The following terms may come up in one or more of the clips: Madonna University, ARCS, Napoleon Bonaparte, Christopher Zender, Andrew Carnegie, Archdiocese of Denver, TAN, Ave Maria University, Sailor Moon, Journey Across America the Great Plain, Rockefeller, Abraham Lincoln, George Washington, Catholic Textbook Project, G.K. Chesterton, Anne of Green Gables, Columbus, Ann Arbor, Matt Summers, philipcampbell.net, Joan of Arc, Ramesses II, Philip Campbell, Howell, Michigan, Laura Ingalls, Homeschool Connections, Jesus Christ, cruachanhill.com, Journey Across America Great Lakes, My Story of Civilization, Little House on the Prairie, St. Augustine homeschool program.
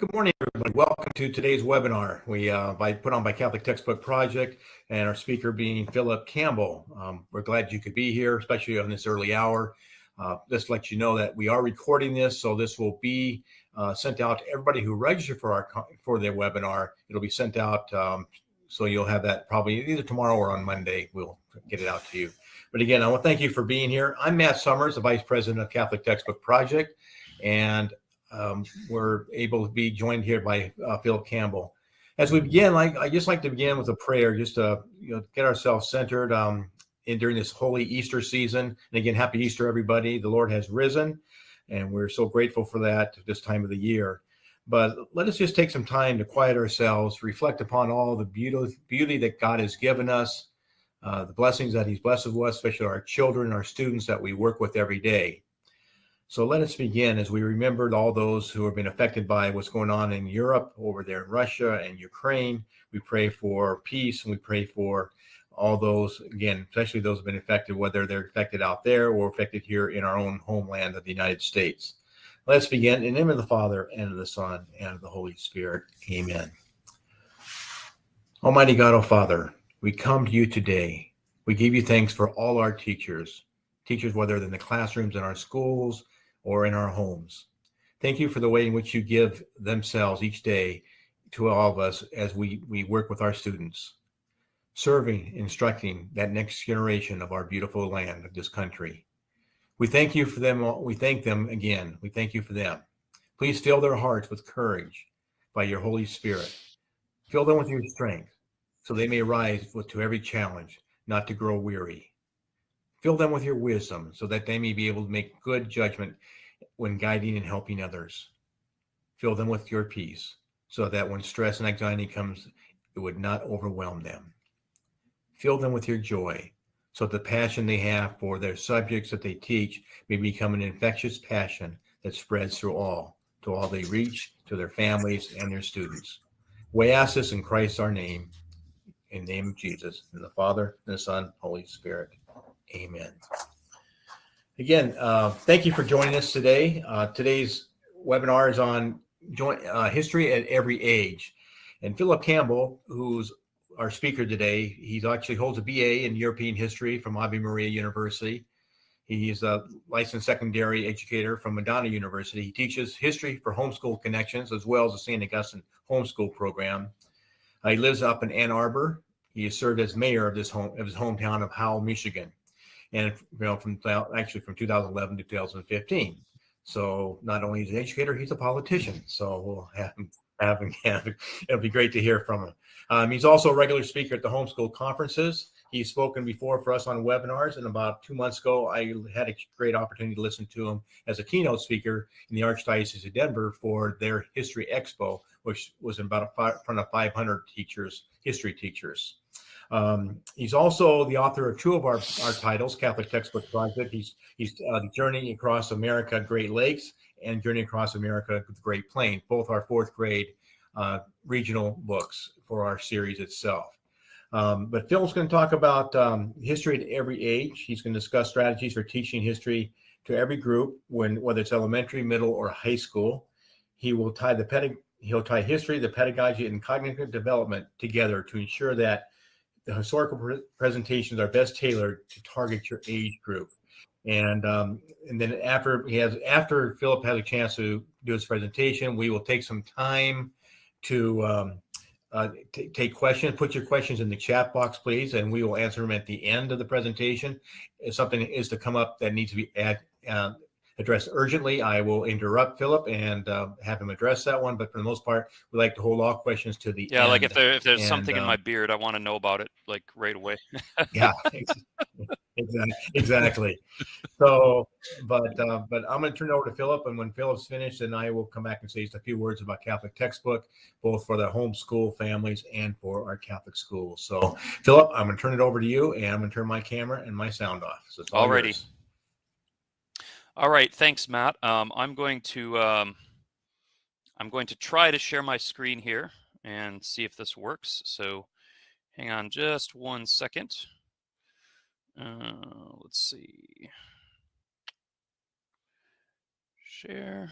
Good morning, everybody. Welcome to today's webinar. We put on by Catholic Textbook Project, and our speaker being Philip Campbell. We're glad you could be here, especially on this early hour. Just to let you know that we are recording this, so this will be sent out to everybody who registered for their webinar. It'll be sent out, so you'll have that probably either tomorrow or on Monday. We'll get it out to you. But again, I want to thank you for being here. I'm Matt Summers, the Vice President of Catholic Textbook Project, and we're able to be joined here by Philip Campbell. As we begin, I just like to begin with a prayer, just to get ourselves centered during this holy Easter season. And again, happy Easter, everybody. The Lord has risen, and we're so grateful for that this time of the year. But let us just take some time to quiet ourselves, reflect upon all the beauty that God has given us, the blessings that He's blessed with us, especially our children, our students that we work with every day. So let us begin as we remember all those who have been affected by what's going on in Europe, over there in Russia and Ukraine. We pray for peace, and we pray for all those, again, especially those who have been affected, whether they're affected out there or affected here in our own homeland of the United States. Let's begin in the name of the Father, and of the Son, and of the Holy Spirit. Amen. Almighty God, O Father, we come to you today. We give you thanks for all our teachers, whether in the classrooms in our schools, or in our homes. Thank you for the way in which you give themselves each day to all of us as we work with our students, serving, instructing that next generation of our beautiful land, of this country. We thank you for them. We thank them again. We thank you for them. Please fill their hearts with courage by your Holy Spirit. Fill them with your strength so they may rise to every challenge, not to grow weary. Fill them with your wisdom so that they may be able to make good judgment when guiding and helping others. Fill them with your peace so that when stress and anxiety comes, it would not overwhelm them. Fill them with your joy so that the passion they have for their subjects that they teach may become an infectious passion that spreads through all, to all they reach, to their families and their students. We ask this in Christ our name, in the name of Jesus, and the Father, and the Son, Holy Spirit. Amen. Again, thank you for joining us today. Today's webinar is on history at every age. And Philip Campbell, who's our speaker today, he actually holds a BA in European history from Ave Maria University. He is a licensed secondary educator from Madonna University. He teaches history for Homeschool Connections as well as the St. Augustine homeschool program. He lives up in Ann Arbor. He has served as mayor of his hometown of Howell, Michigan. And from 2011 to 2015. So not only is he an educator, he's a politician. So we'll have him. It'll be great to hear from him. He's also a regular speaker at the homeschool conferences. He's spoken before for us on webinars, and about 2 months ago, I had a great opportunity to listen to him as a keynote speaker in the Archdiocese of Denver for their History Expo, which was in front of 500 teachers, history teachers. He's also the author of two of our titles, Catholic Textbook Project. He's Journey Across America Great Lakes and Journey Across America the Great Plain, both our fourth grade regional books for our series itself. But Phil's going to talk about history at every age. He's going to discuss strategies for teaching history to every group, whether it's elementary, middle, or high school. He'll tie history, the pedagogy, and cognitive development together to ensure that the historical presentations are best tailored to target your age group. And then after Philip has a chance to do his presentation, we will take some time to take questions. Put your questions in the chat box, please, and we will answer them at the end of the presentation. If something is to come up that needs to be addressed urgently, I will interrupt Philip and have him address that one. But for the most part, we like to hold all questions to the end. Yeah, like if there's something in my beard, I want to know about it like right away. Yeah, exactly. So, but I'm going to turn it over to Philip, and when Philip's finished, then I will come back and say just a few words about Catholic Textbook, both for the homeschool families and for our Catholic schools. So, Philip, I'm going to turn it over to you, and I'm going to turn my camera and my sound off. So it's all yours. All right, thanks, Matt. I'm going to try to share my screen here and see if this works. So, hang on just one second. Let's see. Share.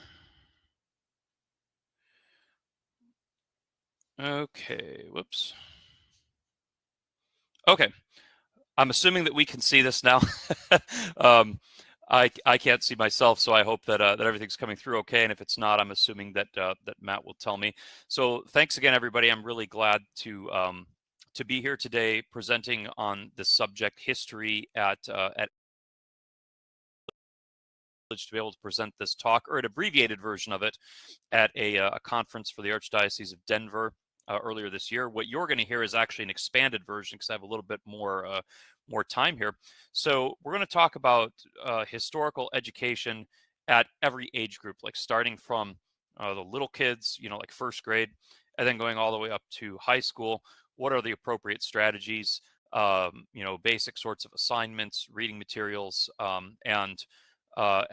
Okay, whoops. Okay, I'm assuming that we can see this now. I can't see myself, so I hope that that everything's coming through okay. And if it's not, I'm assuming that that Matt will tell me. So thanks again, everybody. I'm really glad to be here today, presenting on the subject history at to be able to present this talk, or an abbreviated version of it, at a conference for the Archdiocese of Denver earlier this year. What you're going to hear is actually an expanded version because I have a little bit more time here. So we're going to talk about historical education at every age group, like starting from the little kids, you know, like first grade, and then going all the way up to high school. What are the appropriate strategies? You know, basic sorts of assignments, reading materials, and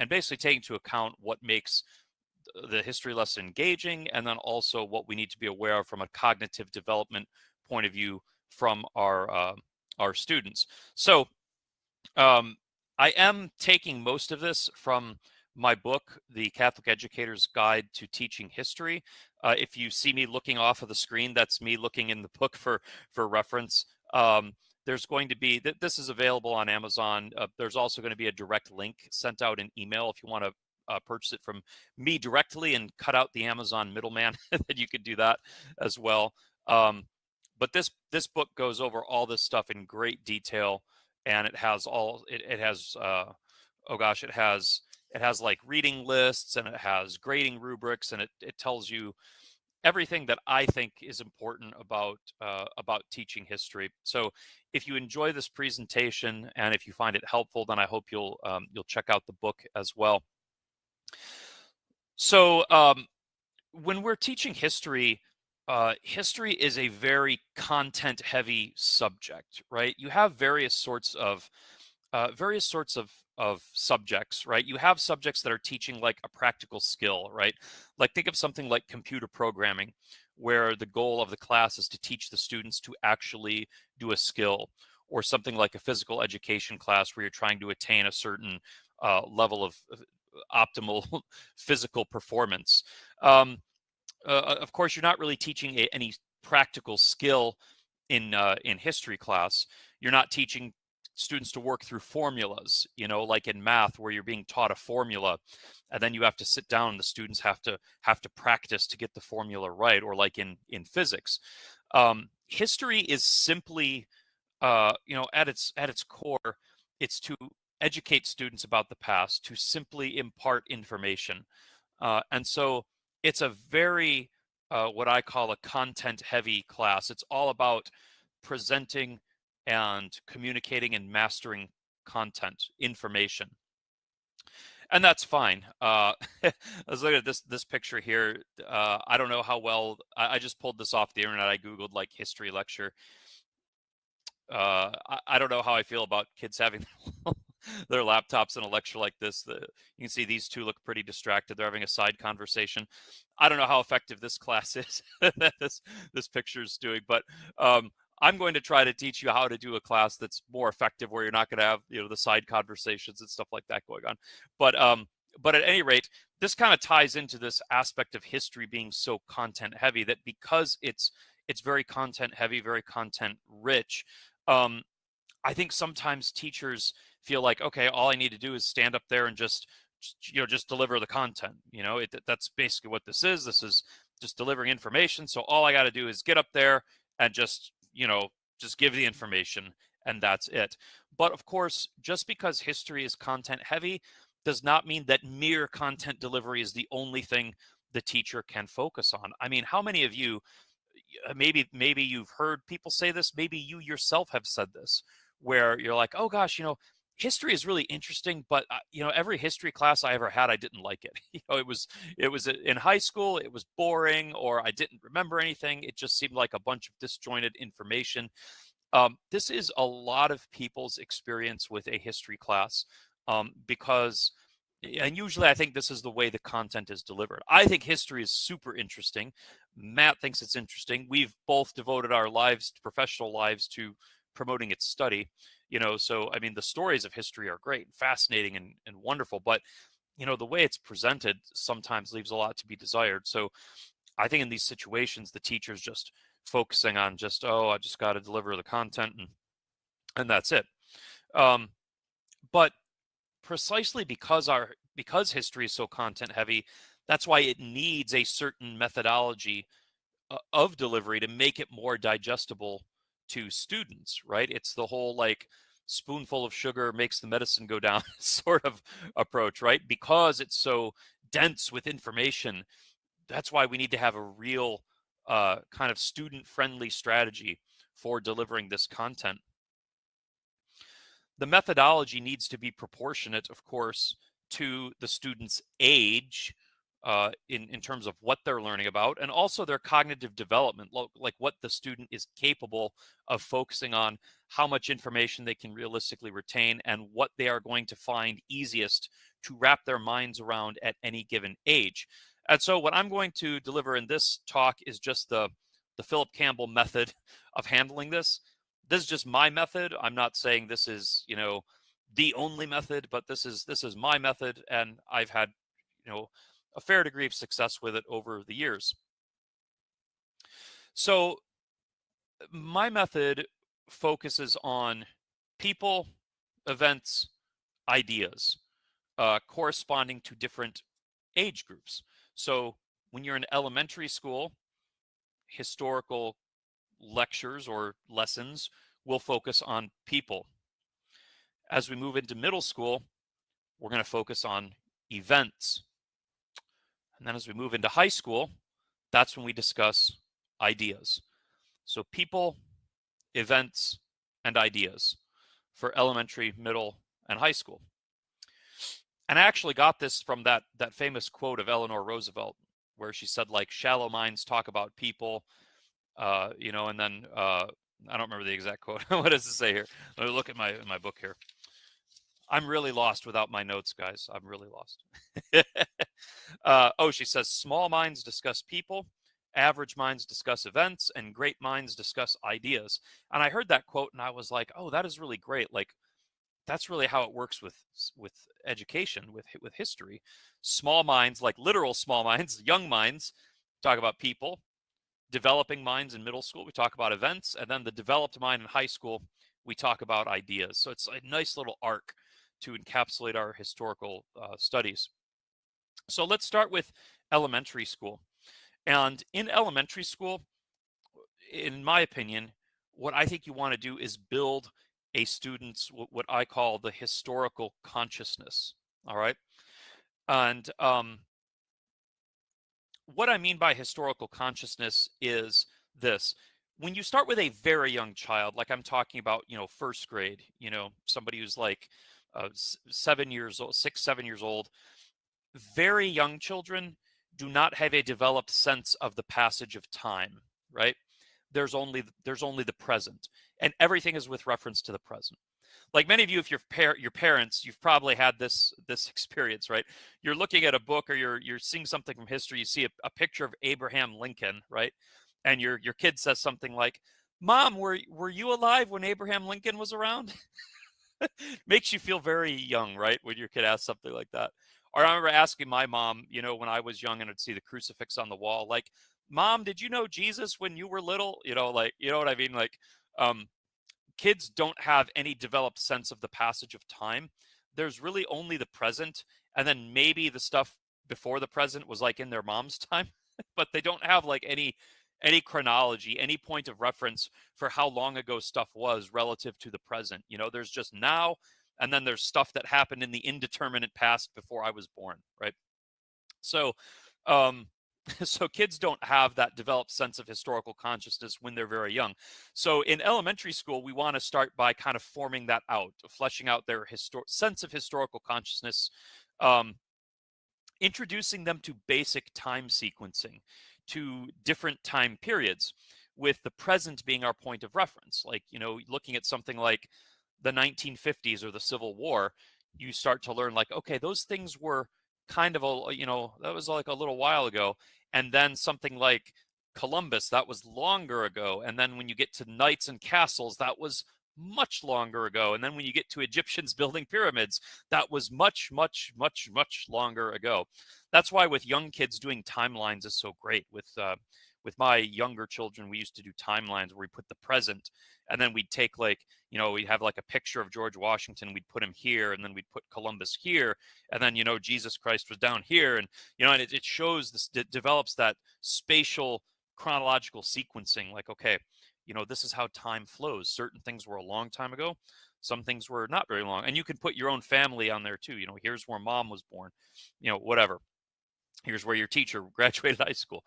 basically taking into account what makes the history lesson engaging, and then also what we need to be aware of from a cognitive development point of view from our students. So I am taking most of this from my book, The Catholic Educator's Guide to Teaching History. If you see me looking off of the screen, that's me looking in the book for reference. There's going to be, this is available on Amazon. There's also going to be a direct link sent out in email if you want to purchase it from me directly and cut out the Amazon middleman. You could do that as well. But this book goes over all this stuff in great detail, and it has all, it has like reading lists, and it has grading rubrics, and it tells you everything that I think is important about teaching history. So if you enjoy this presentation and if you find it helpful, then I hope you'll check out the book as well. So when we're teaching history, history is a very content-heavy subject, right? You have various sorts of subjects, right? You have subjects that are teaching like a practical skill, right? Like think of something like computer programming, where the goal of the class is to teach the students to actually do a skill, or something like a physical education class where you're trying to attain a certain level of optimal physical performance. Of course, you're not really teaching any practical skill in history class. You're not teaching students to work through formulas, you know, like in math where you're being taught a formula and then you have to sit down and the students have to practice to get the formula right, or like in physics. History is simply, you know, at its core, it's to educate students about the past, to simply impart information. And so it's a very, what I call a content-heavy class. It's all about presenting and communicating and mastering content, information. And that's fine. I was looking at this picture here. I don't know how well, I just pulled this off the internet. I Googled like history lecture. I don't know how I feel about kids having their laptops in a lecture like this. You can see these two look pretty distracted. They're having a side conversation. I don't know how effective this class is that this picture is doing, but I'm going to try to teach you how to do a class that's more effective, where you're not going to have, you know, the side conversations and stuff like that going on. But at any rate, this kind of ties into this aspect of history being so content heavy, that because it's very content heavy, very content rich, I think sometimes teachers feel like, okay, all I need to do is stand up there and just deliver the content. You know, that's basically what this is. This is just delivering information. So all I got to do is get up there and just give the information, and that's it. But of course, just because history is content heavy does not mean that mere content delivery is the only thing the teacher can focus on. I mean, how many of you, maybe you've heard people say this, maybe you yourself have said this, where you're like, oh gosh, you know, history is really interesting, but you know, every history class I ever had, I didn't like it. You know, it was in high school, it was boring, or I didn't remember anything. It just seemed like a bunch of disjointed information. This is a lot of people's experience with a history class, because, and usually I think this is the way the content is delivered. I think history is super interesting. Matt thinks it's interesting. We've both devoted our lives, professional lives, to promoting its study. You know, so I mean, the stories of history are great and fascinating and wonderful, but you know, the way it's presented sometimes leaves a lot to be desired. So I think in these situations, the teacher's just focusing on just, oh, I just got to deliver the content and that's it. But precisely because history is so content heavy, that's why it needs a certain methodology of delivery to make it more digestible to students, right? It's the whole like spoonful of sugar makes the medicine go down sort of approach, right? Because it's so dense with information, that's why we need to have a real kind of student-friendly strategy for delivering this content. The methodology needs to be proportionate, of course, to the student's age in terms of what they're learning about, and also their cognitive development, like what the student is capable of focusing on, how much information they can realistically retain, and what they are going to find easiest to wrap their minds around at any given age. And so what I'm going to deliver in this talk is just the Philip Campbell method of handling this. This is just my method. I'm not saying this is, you know, the only method, but this is my method, and I've had, you know, a fair degree of success with it over the years. So my method focuses on people, events, ideas, corresponding to different age groups. So when you're in elementary school, historical lectures or lessons will focus on people. As we move into middle school, we're going to focus on events. And then as we move into high school, that's when we discuss ideas. So people, events, and ideas for elementary, middle, and high school. And I actually got this from that famous quote of Eleanor Roosevelt, where she said, like, shallow minds talk about people, you know, and then I don't remember the exact quote. What does it say here? Let me look at my book here. I'm really lost without my notes, guys. I'm really lost. Oh, she says, small minds discuss people, average minds discuss events, and great minds discuss ideas. And I heard that quote and I was like, oh, that is really great. Like, that's really how it works with education, with history. Small minds, like literal small minds, young minds, talk about people. Developing minds in middle school, we talk about events. And then the developed mind in high school, we talk about ideas. So it's a nice little arc to encapsulate our historical studies. So let's start with elementary school. And in elementary school, in my opinion, what I think you want to do is build a student's, what I call the historical consciousness. All right. And what I mean by historical consciousness is this. When you start with a very young child, like I'm talking about, you know, first grade, you know, somebody who's like 7 years old, 6, 7 years old, very young children do not have a developed sense of the passage of time, right? There's only the present, and everything is with reference to the present. Like many of you, if your parents, you've probably had this experience, right? You're looking at a book or you're seeing something from history. You see a picture of Abraham Lincoln, right? And your kid says something like, "Mom, were you alive when Abraham Lincoln was around?" Makes you feel very young, right? When your kid asks something like that. Or I remember asking my mom, you know, when I was young and I'd see the crucifix on the wall, like, "Mom, did you know Jesus when you were little?" You know, like, you know what I mean? Like, kids don't have any developed sense of the passage of time. There's really only the present. And then maybe the stuff before the present was like in their mom's time, but they don't have like any chronology, any point of reference for how long ago stuff was relative to the present. You know, there's just now, and then there's stuff that happened in the indeterminate past before I was born, right? So, so kids don't have that developed sense of historical consciousness when they're very young. So in elementary school, we want to start by kind of forming that out, fleshing out their sense of historical consciousness, introducing them to basic time sequencing, to different time periods, with the present being our point of reference. Like, you know, looking at something like the 1950s or the Civil War, you start to learn like, okay, those things were kind of, you know, that was like a little while ago. And then something like Columbus, that was longer ago. And then when you get to knights and castles, that was much longer ago. And then when you get to Egyptians building pyramids, that was much, much, much, much longer ago. That's why with young kids, doing timelines is so great. With my younger children, we used to do timelines where we put the present, and then we'd take, like, you know, we'd have like a picture of George Washington, we'd put him here, and then we'd put Columbus here, and then, you know, Jesus Christ was down here, and, you know, and it shows this, it develops that spatial chronological sequencing, like, okay, you know, this is how time flows. Certain things were a long time ago, some things were not very long, and you can put your own family on there too. You know, here's where mom was born, you know, whatever. Here's where your teacher graduated high school.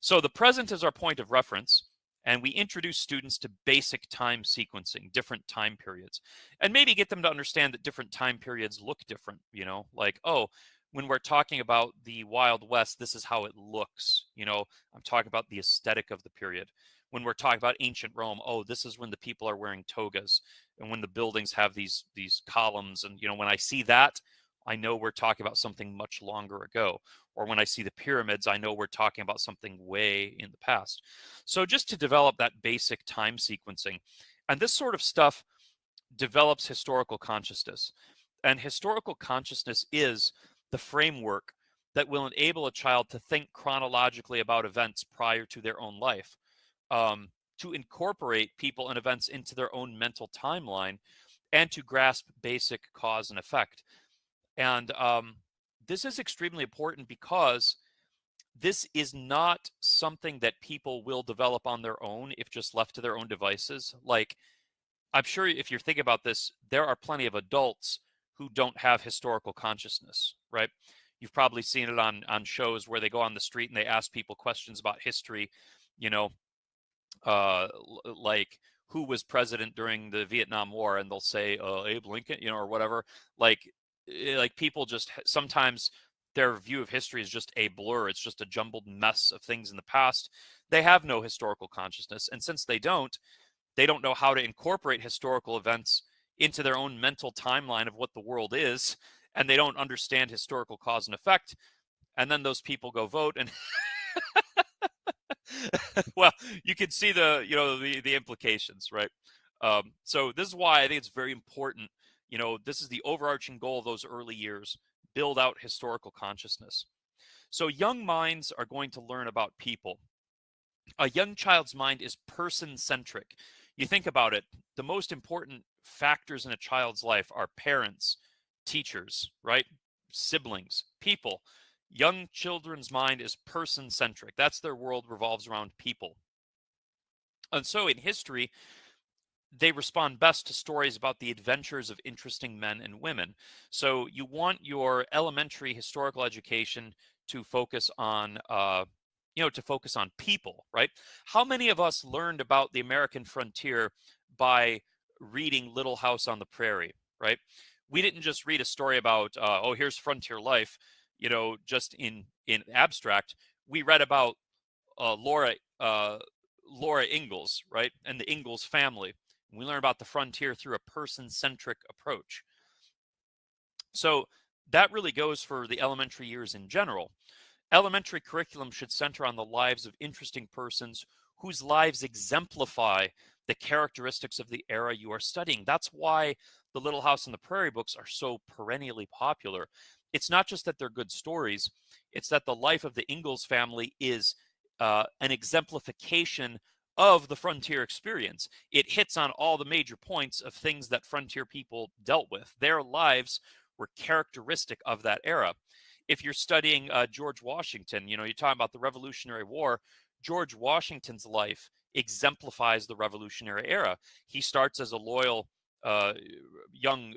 So the present is our point of reference, and we introduce students to basic time sequencing, different time periods, and maybe get them to understand that different time periods look different, you know, like, oh, when we're talking about the Wild West, this is how it looks. You know, I'm talking about the aesthetic of the period. When we're talking about ancient Rome, oh, this is when the people are wearing togas and when the buildings have these columns. And, you know, when I see that, I know we're talking about something much longer ago. Or when I see the pyramids, I know we're talking about something way in the past. So just to develop that basic time sequencing. And this sort of stuff develops historical consciousness. And historical consciousness is the framework that will enable a child to think chronologically about events prior to their own life, to incorporate people and events into their own mental timeline, and to grasp basic cause and effect. And this is extremely important because this is not something that people will develop on their own if just left to their own devices. Like, I'm sure if you're thinking about this, there are plenty of adults who don't have historical consciousness, right? You've probably seen it on shows where they go on the street and they ask people questions about history, you know, like, who was president during the Vietnam War? And they'll say, Abe Lincoln, you know, or whatever. Like people just, sometimes their view of history is just a blur. It's just a jumbled mess of things in the past. They have no historical consciousness. And since they don't know how to incorporate historical events into their own mental timeline of what the world is, and they don't understand historical cause and effect. And then those people go vote and well, you can see the, you know, the implications, right? So this is why I think it's very important. You know, this is the overarching goal of those early years: build out historical consciousness. So young minds are going to learn about people. A young child's mind is person-centric. You think about it, the most important factors in a child's life are parents, teachers, right? Siblings, people. Young children's mind is person-centric. That's their world revolves around people. And so in history, they respond best to stories about the adventures of interesting men and women. So you want your elementary historical education to focus on, you know, to focus on people, right? How many of us learned about the American frontier by reading Little House on the Prairie, right? We didn't just read a story about, oh, here's frontier life, you know, just in abstract. We read about Laura Ingalls, right? And the Ingalls family. We learn about the frontier through a person-centric approach. So that really goes for the elementary years in general. Elementary curriculum should center on the lives of interesting persons whose lives exemplify the characteristics of the era you are studying. That's why the Little House on the Prairie books are so perennially popular. It's not just that they're good stories, it's that the life of the Ingalls family is an exemplification of the frontier experience. It hits on all the major points of things that frontier people dealt with. Their lives were characteristic of that era. If you're studying George Washington, you know, you're talking about the Revolutionary War. George Washington's life exemplifies the Revolutionary era. He starts as a loyal young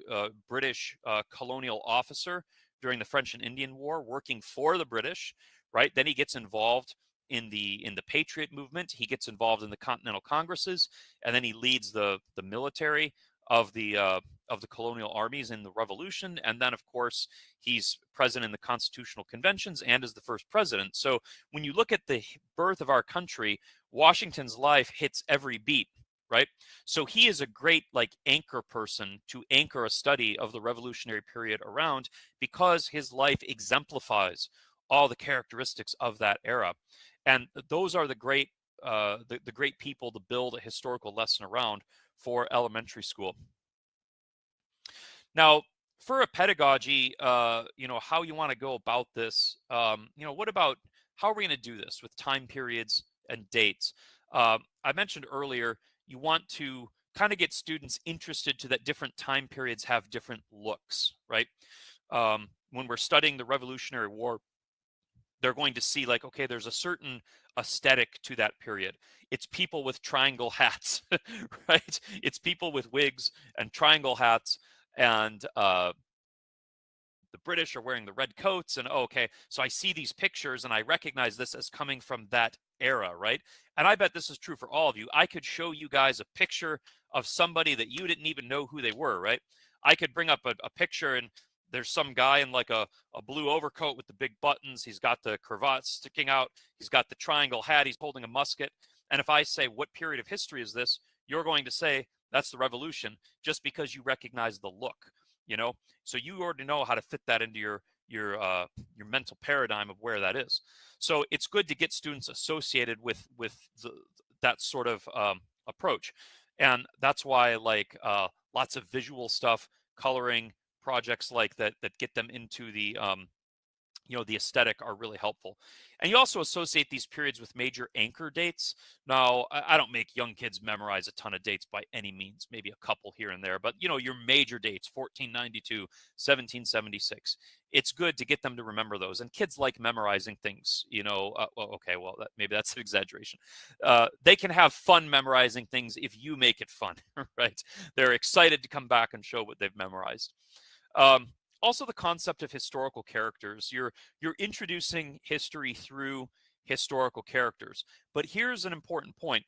British colonial officer during the French and Indian War, working for the British, right? Then he gets involved in the Patriot movement. He gets involved in the Continental Congresses, and then he leads the military of the colonial armies in the Revolution. And then, of course, he's present in the Constitutional Conventions and is the first president. So when you look at the birth of our country, Washington's life hits every beat, right? So he is a great, like, anchor person to anchor a study of the revolutionary period around, because his life exemplifies all the characteristics of that era. And those are the great people to build a historical lesson around for elementary school. Now, for a pedagogy, how you want to go about this, how are we going to do this with time periods and dates? I mentioned earlier, you want to kind of get students interested to that different time periods have different looks, right? When we're studying the Revolutionary War, they're going to see like, okay, there's a certain aesthetic to that period. It's people with triangle hats, right? It's people with wigs and triangle hats, and the British are wearing the red coats, and okay, so I see these pictures and I recognize this as coming from that era, right? And I bet this is true for all of you. I could show you guys a picture of somebody that you didn't even know who they were, right? I could bring up a picture, and there's some guy in like a blue overcoat with the big buttons. He's got the cravat sticking out. He's got the triangle hat. He's holding a musket. And if I say, what period of history is this? You're going to say, that's the Revolution, just because you recognize the look, you know? So you already know how to fit that into your mental paradigm of where that is. So it's good to get students associated with that sort of approach. And that's why I like lots of visual stuff, coloring, projects like that that get them into the the aesthetic are really helpful. And you also associate these periods with major anchor dates. Now, I don't make young kids memorize a ton of dates by any means, maybe a couple here and there, but you know, your major dates, 1492, 1776, it's good to get them to remember those. And kids like memorizing things, you know, maybe that's an exaggeration. They can have fun memorizing things if you make it fun, right? They're excited to come back and show what they've memorized. Also, the concept of historical characters. You're introducing history through historical characters. But here's an important point.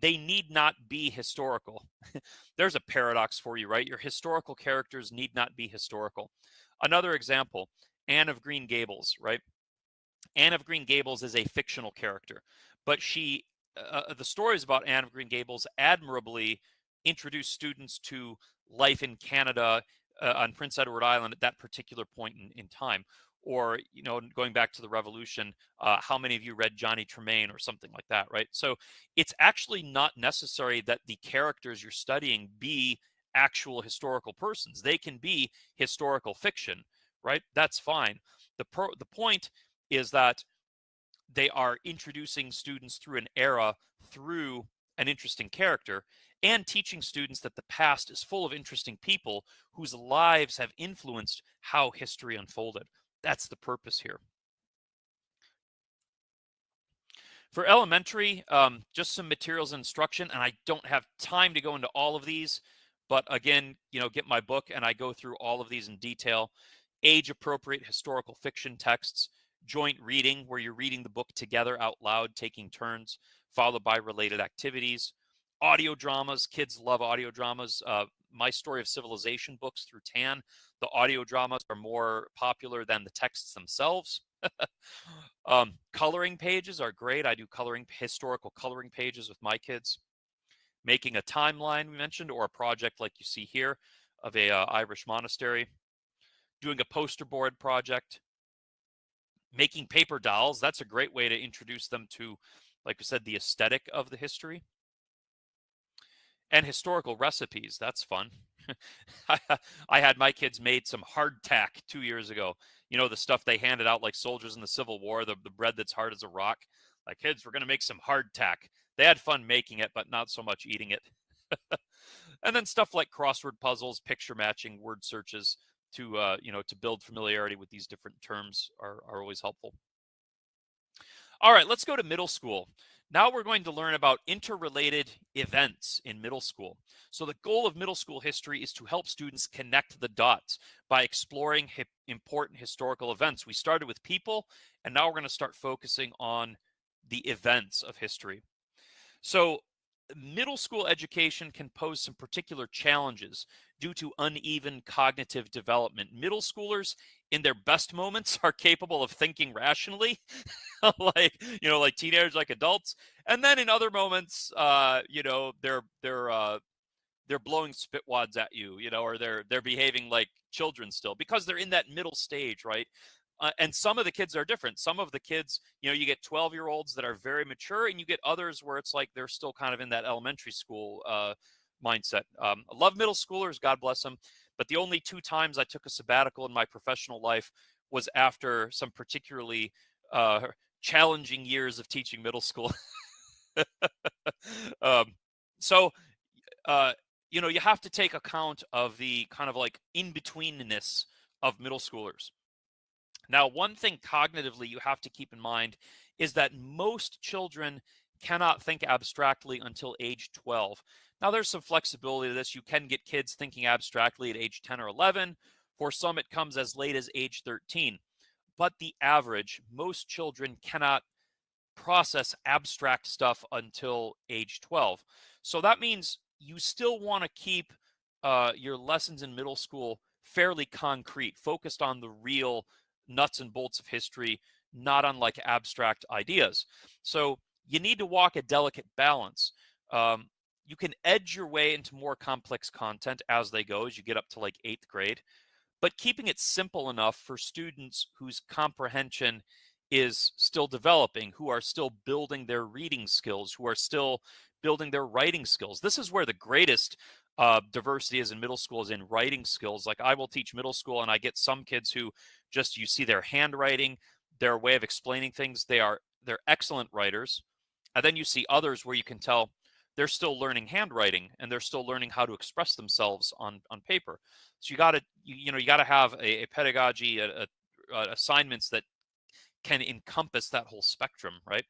They need not be historical. There's a paradox for you, right? Your historical characters need not be historical. Another example, Anne of Green Gables, right? Anne of Green Gables is a fictional character, but she, the stories about Anne of Green Gables admirably introduce students to life in Canada, on Prince Edward Island at that particular point in time. Or, you know, going back to the Revolution, how many of you read Johnny Tremaine or something like that, right? So it's actually not necessary that the characters you're studying be actual historical persons. They can be historical fiction, right? That's fine. The point is that they are introducing students through an era, through an interesting character, and teaching students that the past is full of interesting people whose lives have influenced how history unfolded. That's the purpose here. For elementary, just some materials and instruction, and I don't have time to go into all of these, but again, you know, get my book and I go through all of these in detail. Age-appropriate historical fiction texts, joint reading where you're reading the book together out loud, taking turns, followed by related activities. Audio dramas, kids love audio dramas. My Story of Civilization books through TAN, the audio dramas are more popular than the texts themselves. Coloring pages are great. I do historical coloring pages with my kids. Making a timeline, we mentioned, or a project like you see here of a Irish monastery. Doing a poster board project. Making paper dolls. That's a great way to introduce them to, like I said, the aesthetic of the history. And historical recipes, that's fun. I had my kids made some hardtack 2 years ago. You know, the stuff they handed out like soldiers in the Civil War, the bread that's hard as a rock. Like, kids, we're going to make some hardtack. They had fun making it, but not so much eating it. And then stuff like crossword puzzles, picture matching, word searches to build familiarity with these different terms are always helpful. All right, let's go to middle school. Now we're going to learn about interrelated events in middle school. So the goal of middle school history is to help students connect the dots by exploring important historical events. We started with people, and now we're going to start focusing on the events of history. So middle school education can pose some particular challenges due to uneven cognitive development. Middle schoolers in their best moments are capable of thinking rationally, like teenagers, like adults. And then in other moments, they're blowing spitwads at you, you know, or they're behaving like children still because they're in that middle stage, right? And some of the kids are different. Some of the kids, you know, you get 12-year-olds that are very mature, and you get others where it's like they're still kind of in that elementary school mindset. I love middle schoolers, God bless them, but the only two times I took a sabbatical in my professional life was after some particularly challenging years of teaching middle school. You know, you have to take account of the kind of like in-betweenness of middle schoolers. Now, one thing cognitively you have to keep in mind is that most children cannot think abstractly until age 12. Now, there's some flexibility to this. You can get kids thinking abstractly at age 10 or 11. For some, it comes as late as age 13. But the average, most children cannot process abstract stuff until age 12. So that means you still want to keep your lessons in middle school fairly concrete, focused on the real nuts and bolts of history, not on like abstract ideas. So you need to walk a delicate balance. You can edge your way into more complex content as they go, as you get up to like 8th grade, but keeping it simple enough for students whose comprehension is still developing, who are still building their reading skills, who are still building their writing skills. This is where the greatest diversity is in middle school, is in writing skills. Like I will teach middle school and I get some kids who just, you see their handwriting, their way of explaining things. They're excellent writers. And then you see others where you can tell they're still learning handwriting and they're still learning how to express themselves on paper. So you gotta, you gotta have a pedagogy, assignments that can encompass that whole spectrum, right?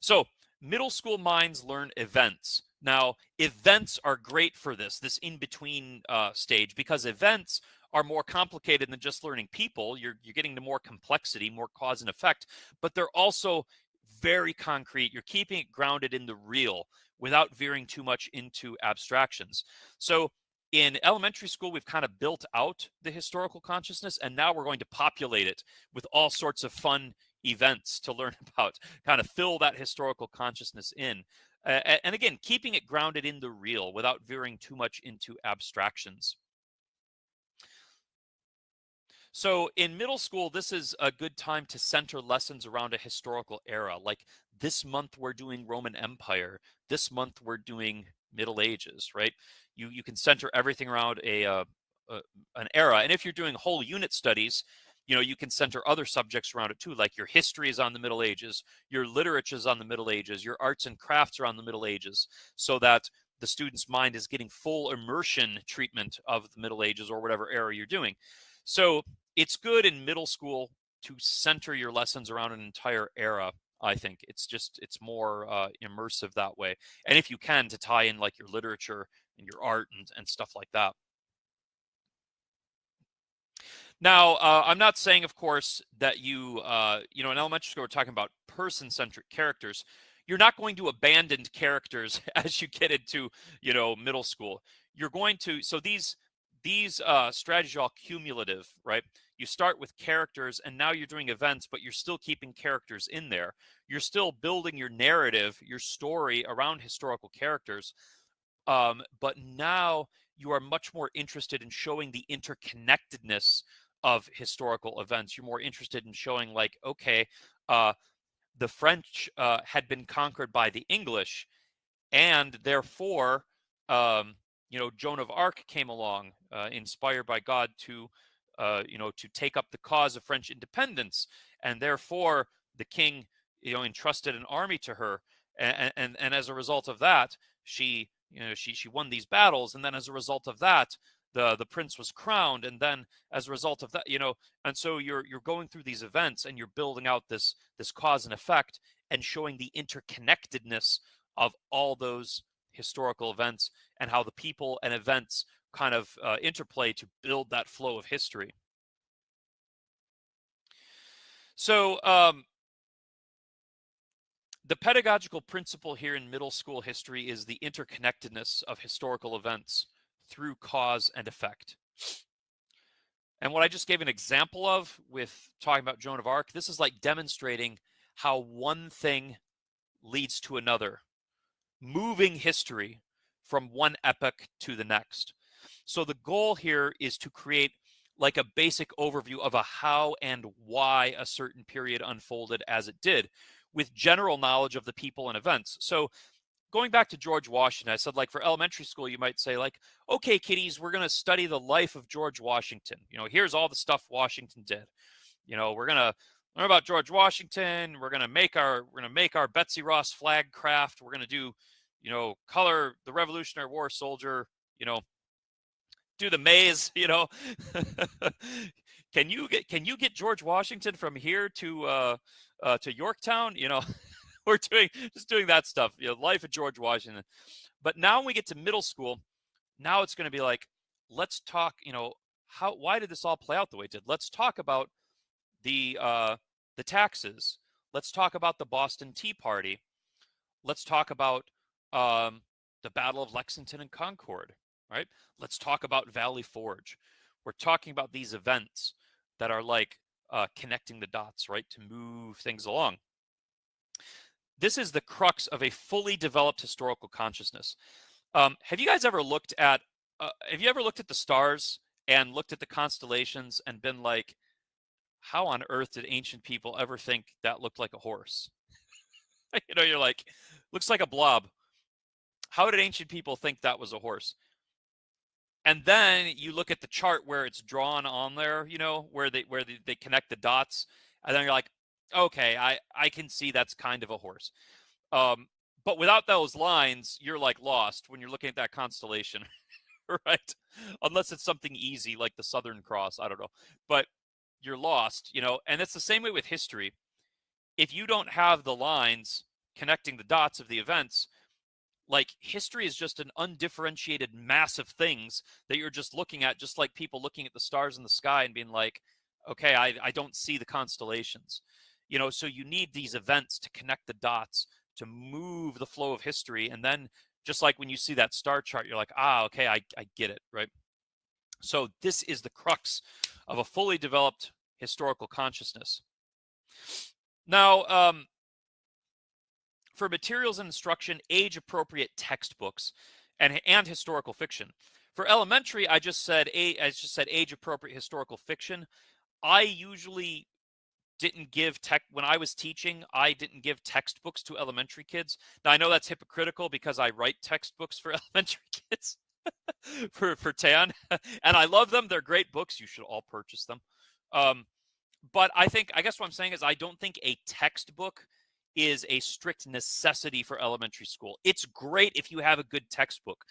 So middle school minds learn events. Now, events are great for this in-between stage, because events are more complicated than just learning people. You're getting to more complexity, more cause and effect, but they're also very concrete. You're keeping it grounded in the real without veering too much into abstractions. So in elementary school, we've kind of built out the historical consciousness, and now we're going to populate it with all sorts of fun events to learn about, kind of fill that historical consciousness in. And again, keeping it grounded in the real without veering too much into abstractions. So in middle school, this is a good time to center lessons around a historical era. Like this month, we're doing Roman Empire. This month, we're doing Middle Ages, right? You can center everything around an era. And if you're doing whole unit studies, you can center other subjects around it too, like your history is on the Middle Ages, your literature is on the Middle Ages, your arts and crafts are on the Middle Ages, so that the student's mind is getting full immersion treatment of the Middle Ages or whatever era you're doing. So it's good in middle school to center your lessons around an entire era. I think it's more immersive that way. And if you can, to tie in like your literature and your art and stuff like that. Now, I'm not saying, of course, that you, in elementary school, we're talking about person-centric characters. You're not going to abandon characters as you get into, middle school. You're going to, so these strategies are all cumulative, right? You start with characters and now you're doing events, but you're still keeping characters in there. You're still building your narrative, your story around historical characters. But now you are much more interested in showing the interconnectedness of historical events. You're more interested in showing like, okay, the French had been conquered by the English, and therefore, Joan of Arc came along, inspired by God to, to take up the cause of French independence. And therefore the king, entrusted an army to her. And as a result of that, she, she won these battles. And then as a result of that, the prince was crowned. And then as a result of that, and so you're going through these events and you're building out this cause and effect and showing the interconnectedness of all those historical events and how the people and events kind of interplay to build that flow of history. So the pedagogical principle here in middle school history is the interconnectedness of historical events through cause and effect. And what I just gave an example of with talking about Joan of Arc, this is like demonstrating how one thing leads to another, moving history from one epoch to the next. So the goal here is to create like a basic overview of a how and why a certain period unfolded as it did, with general knowledge of the people and events. So going back to George Washington, I said, like, for elementary school, you might say, like, okay, kiddies, we're going to study the life of George Washington. You know, here's all the stuff Washington did. You know, we're going to learn about George Washington. We're going to make our, Betsy Ross flag craft. We're going to do, you know, color the Revolutionary War soldier, you know, do the maze, you know. Can you get George Washington from here to Yorktown? You know, we're just doing that stuff, you know, life of George Washington. But now when we get to middle school, now it's going to be like, let's talk, you know, why did this all play out the way it did? Let's talk about the taxes. Let's talk about the Boston Tea Party. Let's talk about the Battle of Lexington and Concord, right? Let's talk about Valley Forge. We're talking about these events that are like connecting the dots, right, to move things along. This is the crux of a fully developed historical consciousness. Have you guys ever looked at, the stars and looked at the constellations and been like, how on earth did ancient people ever think that looked like a horse? You know, you're like, looks like a blob. How did ancient people think that was a horse? And then you look at the chart where it's drawn on there, you know, where they connect the dots. And then you're like, okay, I can see that's kind of a horse. But without those lines, you're like lost when you're looking at that constellation, right? Unless it's something easy like the Southern Cross, I don't know. But you're lost, you know, and it's the same way with history. If you don't have the lines connecting the dots of the events, like history is just an undifferentiated mass of things that you're just looking at, just like people looking at the stars in the sky and being like, okay, I don't see the constellations, you know. So you need these events to connect the dots, to move the flow of history. And then just like when you see that star chart, you're like, ah, okay, I get it, right? So this is the crux of a fully developed historical consciousness. Now, for materials and instruction, age-appropriate textbooks and historical fiction. For elementary, I just said age-appropriate historical fiction. I usually didn't give when I was teaching, I didn't give textbooks to elementary kids. Now I know that's hypocritical because I write textbooks for elementary kids for TAN, and I love them. They're great books. You should all purchase them. But I guess what I'm saying is I don't think a textbook is a strict necessity for elementary school. It's great if you have a good textbook.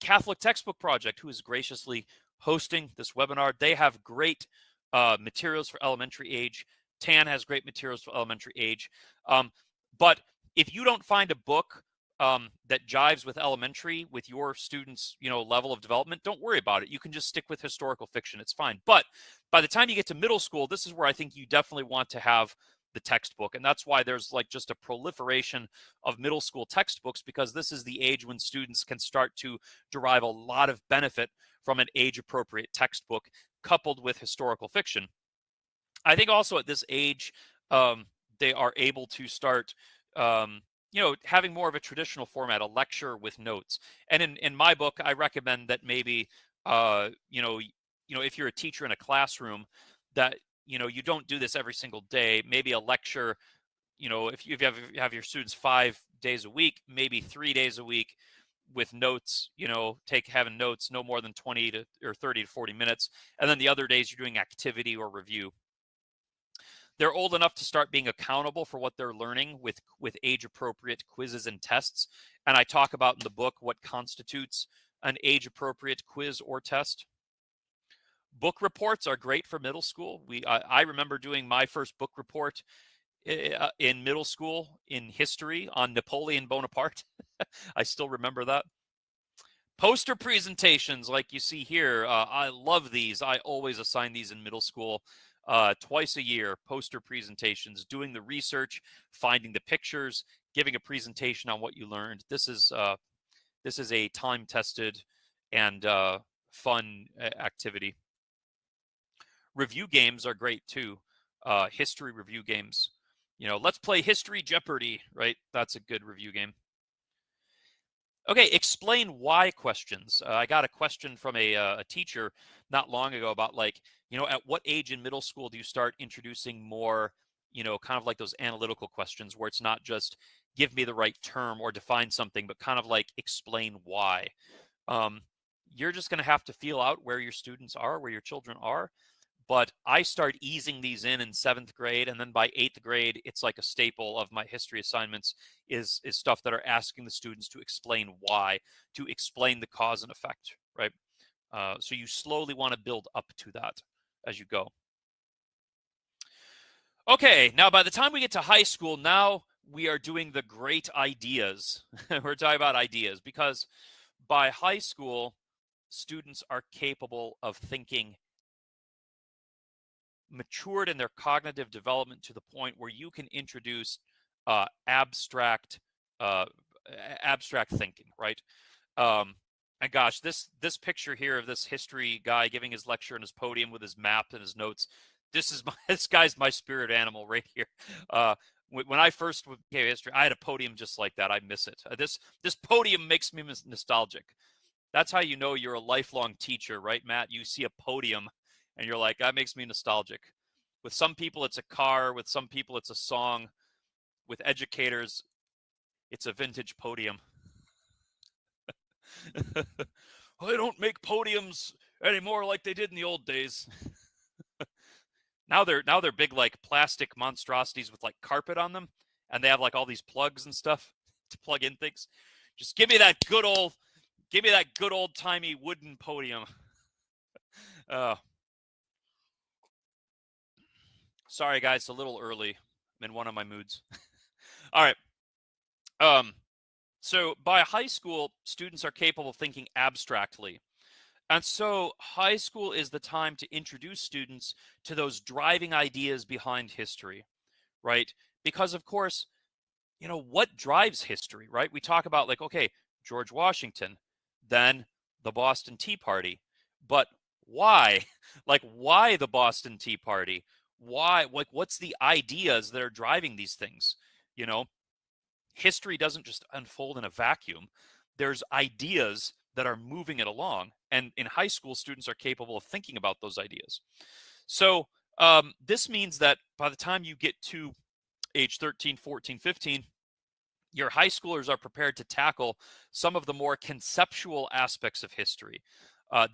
Catholic Textbook Project, who is graciously hosting this webinar, they have great materials for elementary age. TAN has great materials for elementary age. But if you don't find a book that jives with elementary, with your students' level of development, don't worry about it. You can just stick with historical fiction. It's fine. But by the time you get to middle school, this is where I think you definitely want to have the textbook. And that's why there's like just a proliferation of middle school textbooks, because this is the age when students can start to derive a lot of benefit from an age-appropriate textbook coupled with historical fiction. I think also at this age, they are able to start, you know, having more of a traditional format, a lecture with notes. And in my book, I recommend that maybe, you know, if you're a teacher in a classroom, that you don't do this every single day. Maybe a lecture, you know, if you have your students 5 days a week, maybe 3 days a week with notes, you know, having notes no more than 20 to or 30 to 40 minutes. And then the other days you're doing activity or review. They're old enough to start being accountable for what they're learning with age-appropriate quizzes and tests. And I talk about in the book what constitutes an age-appropriate quiz or test. Book reports are great for middle school. I remember doing my first book report in middle school in history on Napoleon Bonaparte. I still remember that. Poster presentations like you see here. I love these. I always assign these in middle school twice a year, poster presentations, doing the research, finding the pictures, giving a presentation on what you learned. This is a time-tested and fun activity. Review games are great too. History review games, you know, let's play History Jeopardy, right? That's a good review game. Okay, explain why questions. I got a question from a teacher not long ago about, like, you know, at what age in middle school do you start introducing more, you know, kind of like those analytical questions where it's not just give me the right term or define something, but kind of like explain why. You're just going to have to feel out where your students are, where your children are. But I start easing these in 7th grade, and then by 8th grade, it's like a staple of my history assignments is stuff that are asking the students to explain why, to explain the cause and effect, right? So you slowly want to build up to that as you go. Okay, now by the time we get to high school, now we are doing the great ideas. We're talking about ideas, because by high school, students are capable of thinking, matured in their cognitive development to the point where you can introduce abstract thinking, right? And gosh, this picture here of this history guy giving his lecture and his podium with his map and his notes, this guy's my spirit animal right here. When I first became history, I had a podium just like that. I miss it. This podium makes me nostalgic. That's how you know you're a lifelong teacher, right, Matt? You see a podium and you're like, that makes me nostalgic. With some people, it's a car. With some people, it's a song. With educators, it's a vintage podium. They don't make podiums anymore like they did in the old days. Now they're big, like plastic monstrosities with like carpet on them, and they have like all these plugs and stuff to plug in things. Just give me that good old timey wooden podium. Sorry, guys, it's a little early. I'm in one of my moods. All right. So by high school, students are capable of thinking abstractly. And so high school is the time to introduce students to those driving ideas behind history, right? Because, of course, you know, what drives history, right? We talk about like, okay, George Washington, then the Boston Tea Party. But why? Like, why the Boston Tea Party? Why? Like, what's the ideas that are driving these things? You know, history doesn't just unfold in a vacuum. There's ideas that are moving it along, and in high school, students are capable of thinking about those ideas. So this means that by the time you get to age 13, 14, 15, your high schoolers are prepared to tackle some of the more conceptual aspects of history,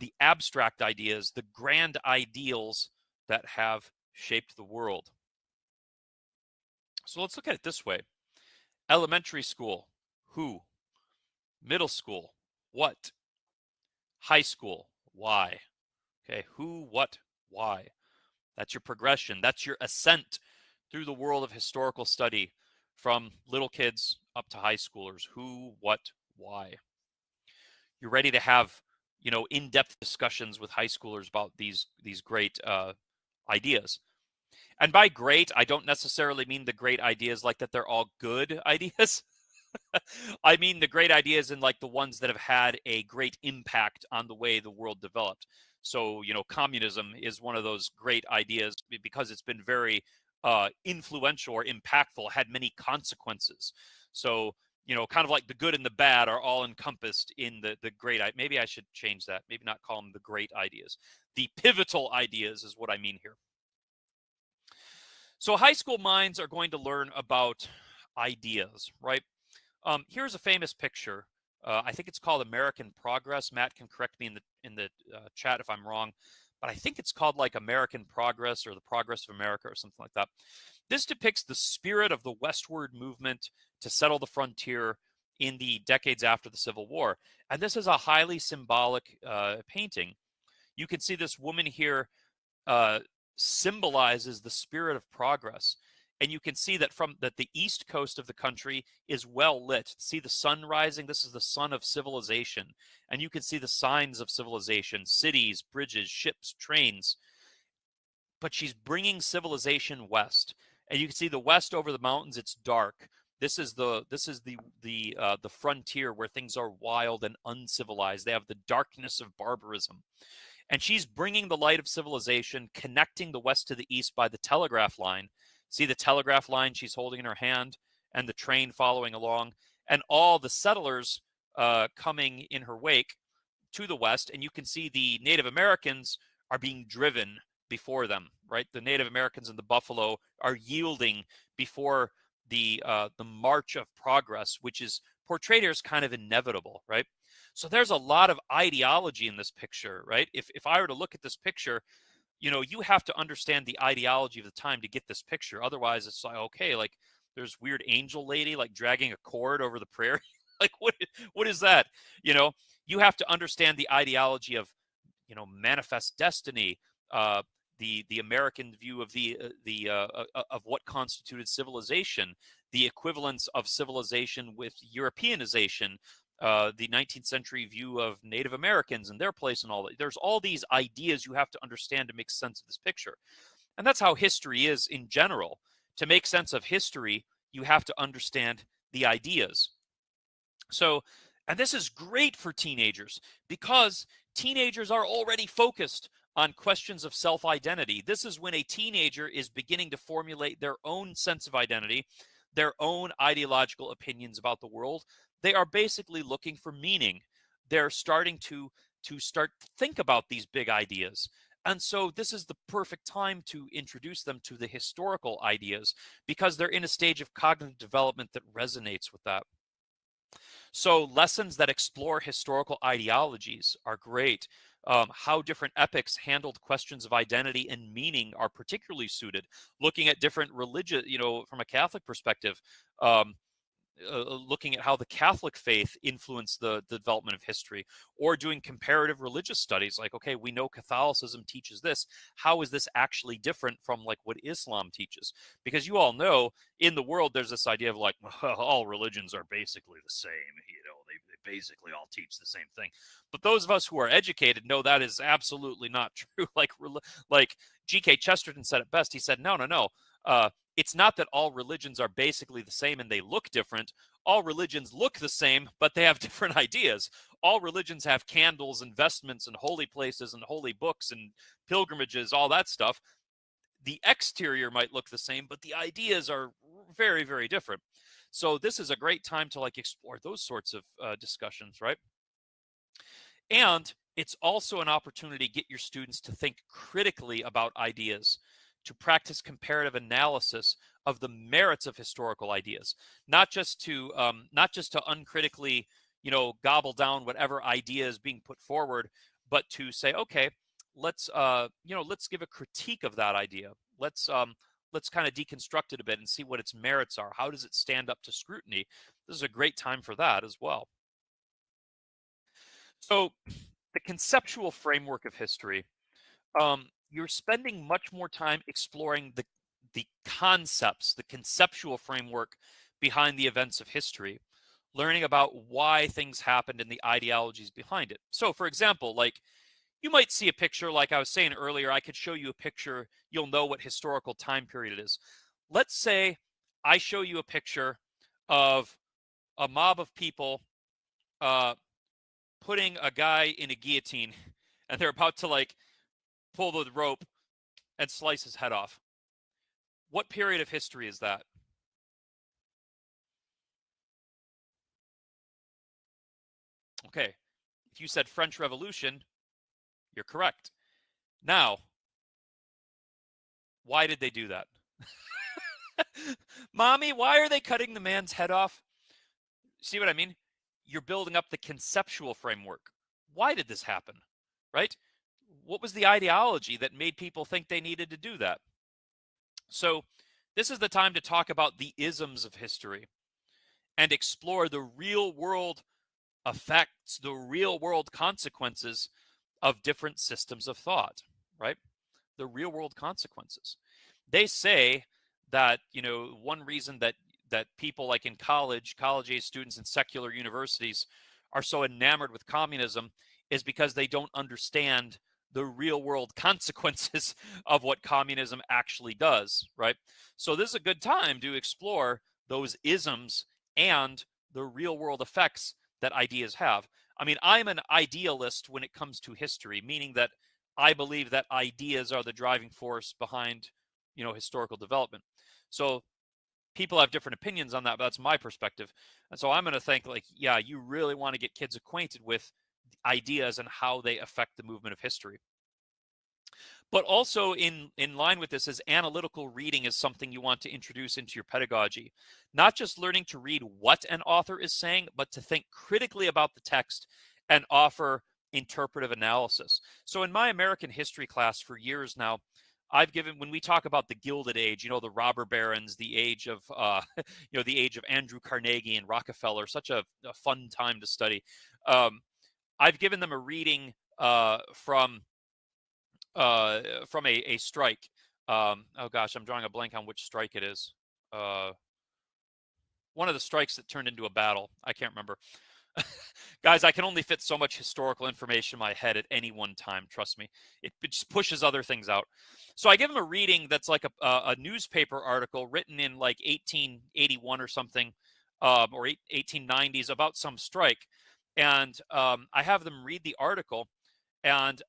the abstract ideas, the grand ideals that have shaped the world. So let's look at it this way. Elementary school, who? Middle school, what? High school, why? Okay, who, what, why? That's your progression. That's your ascent through the world of historical study from little kids up to high schoolers. Who, what, why? You're ready to have, you know, in-depth discussions with high schoolers about these great ideas. And by great, I don't necessarily mean the great ideas like that they're all good ideas. I mean the great ideas in like the ones that have had a great impact on the way the world developed. So, you know, communism is one of those great ideas because it's been very influential or impactful, had many consequences. So, you know, kind of like the good and the bad are all encompassed in the great. Maybe I should change that. Maybe not call them the great ideas. The pivotal ideas is what I mean here. So high school minds are going to learn about ideas, right? Here's a famous picture. I think it's called American Progress. Matt can correct me in the chat if I'm wrong, but I think it's called like American Progress or the Progress of America or something like that. This depicts the spirit of the westward movement to settle the frontier in the decades after the Civil War. And this is a highly symbolic painting. You can see this woman here symbolizes the spirit of progress, and you can see that the east coast of the country is well lit. See the sun rising. This is the sun of civilization, and you can see the signs of civilization: cities, bridges, ships, trains. But she's bringing civilization west, and you can see the west over the mountains. It's dark. This is the frontier where things are wild and uncivilized. They have the darkness of barbarism. And she's bringing the light of civilization, connecting the west to the east by the telegraph line. See the telegraph line she's holding in her hand and the train following along and all the settlers coming in her wake to the west. And you can see the Native Americans are being driven before them, right? The Native Americans and the buffalo are yielding before the march of progress, which is portrayed here as kind of inevitable, right? So there's a lot of ideology in this picture, right? If I were to look at this picture, you know, you have to understand the ideology of the time to get this picture. Otherwise, it's like, okay, like there's weird angel lady like dragging a cord over the prairie. Like what is that? You know, you have to understand the ideology of, you know, manifest destiny, the American view of of what constituted civilization, the equivalence of civilization with Europeanization, the 19th century view of Native Americans and their place and all that. There's all these ideas you have to understand to make sense of this picture. And that's how history is in general. To make sense of history, you have to understand the ideas. So, and this is great for teenagers because teenagers are already focused on questions of self-identity. This is when a teenager is beginning to formulate their own sense of identity, their own ideological opinions about the world. They are basically looking for meaning. They're starting to think about these big ideas. And so this is the perfect time to introduce them to the historical ideas because they're in a stage of cognitive development that resonates with that. So lessons that explore historical ideologies are great. How different epochs handled questions of identity and meaning are particularly suited. Looking at different religious, you know, from a Catholic perspective, looking at how the Catholic faith influenced the development of history, or doing comparative religious studies like, okay, we know Catholicism teaches this. How is this actually different from like what Islam teaches? Because you all know in the world, there's this idea of like, well, all religions are basically the same. You know, they basically all teach the same thing. But those of us who are educated know that is absolutely not true. Like G.K. Chesterton said it best. He said, no. It's not that all religions are basically the same and they look different. All religions look the same, but they have different ideas. All religions have candles and vestments and holy places and holy books and pilgrimages, all that stuff. The exterior might look the same, but the ideas are very, very different. So this is a great time to like explore those sorts of discussions, right? And it's also an opportunity to get your students to think critically about ideas, to practice comparative analysis of the merits of historical ideas, not just to uncritically, you know, gobble down whatever idea is being put forward, but to say, okay, let's give a critique of that idea. Let's kind of deconstruct it a bit and see what its merits are. How does it stand up to scrutiny? This is a great time for that as well. So the conceptual framework of history, you're spending much more time exploring the concepts, the conceptual framework behind the events of history, learning about why things happened and the ideologies behind it. So for example, like you might see a picture, like I was saying earlier, I could show you a picture, you'll know what historical time period it is. Let's say I show you a picture of a mob of people putting a guy in a guillotine and they're about to like, pull the rope and slice his head off. What period of history is that? Okay, if you said French Revolution, you're correct. Now, why did they do that? Mommy, why are they cutting the man's head off? See what I mean? You're building up the conceptual framework. Why did this happen, right? What was the ideology that made people think they needed to do that? So this is the time to talk about the isms of history and explore the real world effects, the real world consequences of different systems of thought, right? The real world consequences. They say that, you know, one reason that people like in college-age students in secular universities are so enamored with communism is because they don't understand the real world consequences of what communism actually does, right? So this is a good time to explore those isms and the real world effects that ideas have. I mean, I'm an idealist when it comes to history, meaning that I believe that ideas are the driving force behind, you know, historical development. So people have different opinions on that, but that's my perspective. And so I'm going to think like, yeah, you really want to get kids acquainted with ideas and how they affect the movement of history. But also in line with this is analytical reading is something you want to introduce into your pedagogy. Not just learning to read what an author is saying, but to think critically about the text and offer interpretive analysis. So in my American history class for years now, I've given, when we talk about the Gilded Age, you know, the robber barons, the age of, the age of Andrew Carnegie and Rockefeller, such a fun time to study. I've given them a reading from a strike. Oh gosh, I'm drawing a blank on which strike it is. One of the strikes that turned into a battle. I can't remember. Guys, I can only fit so much historical information in my head at any one time. Trust me, it just pushes other things out. So I give them a reading that's like a newspaper article written in like 1881 or something, or 1890s about some strike. And I have them read the article, and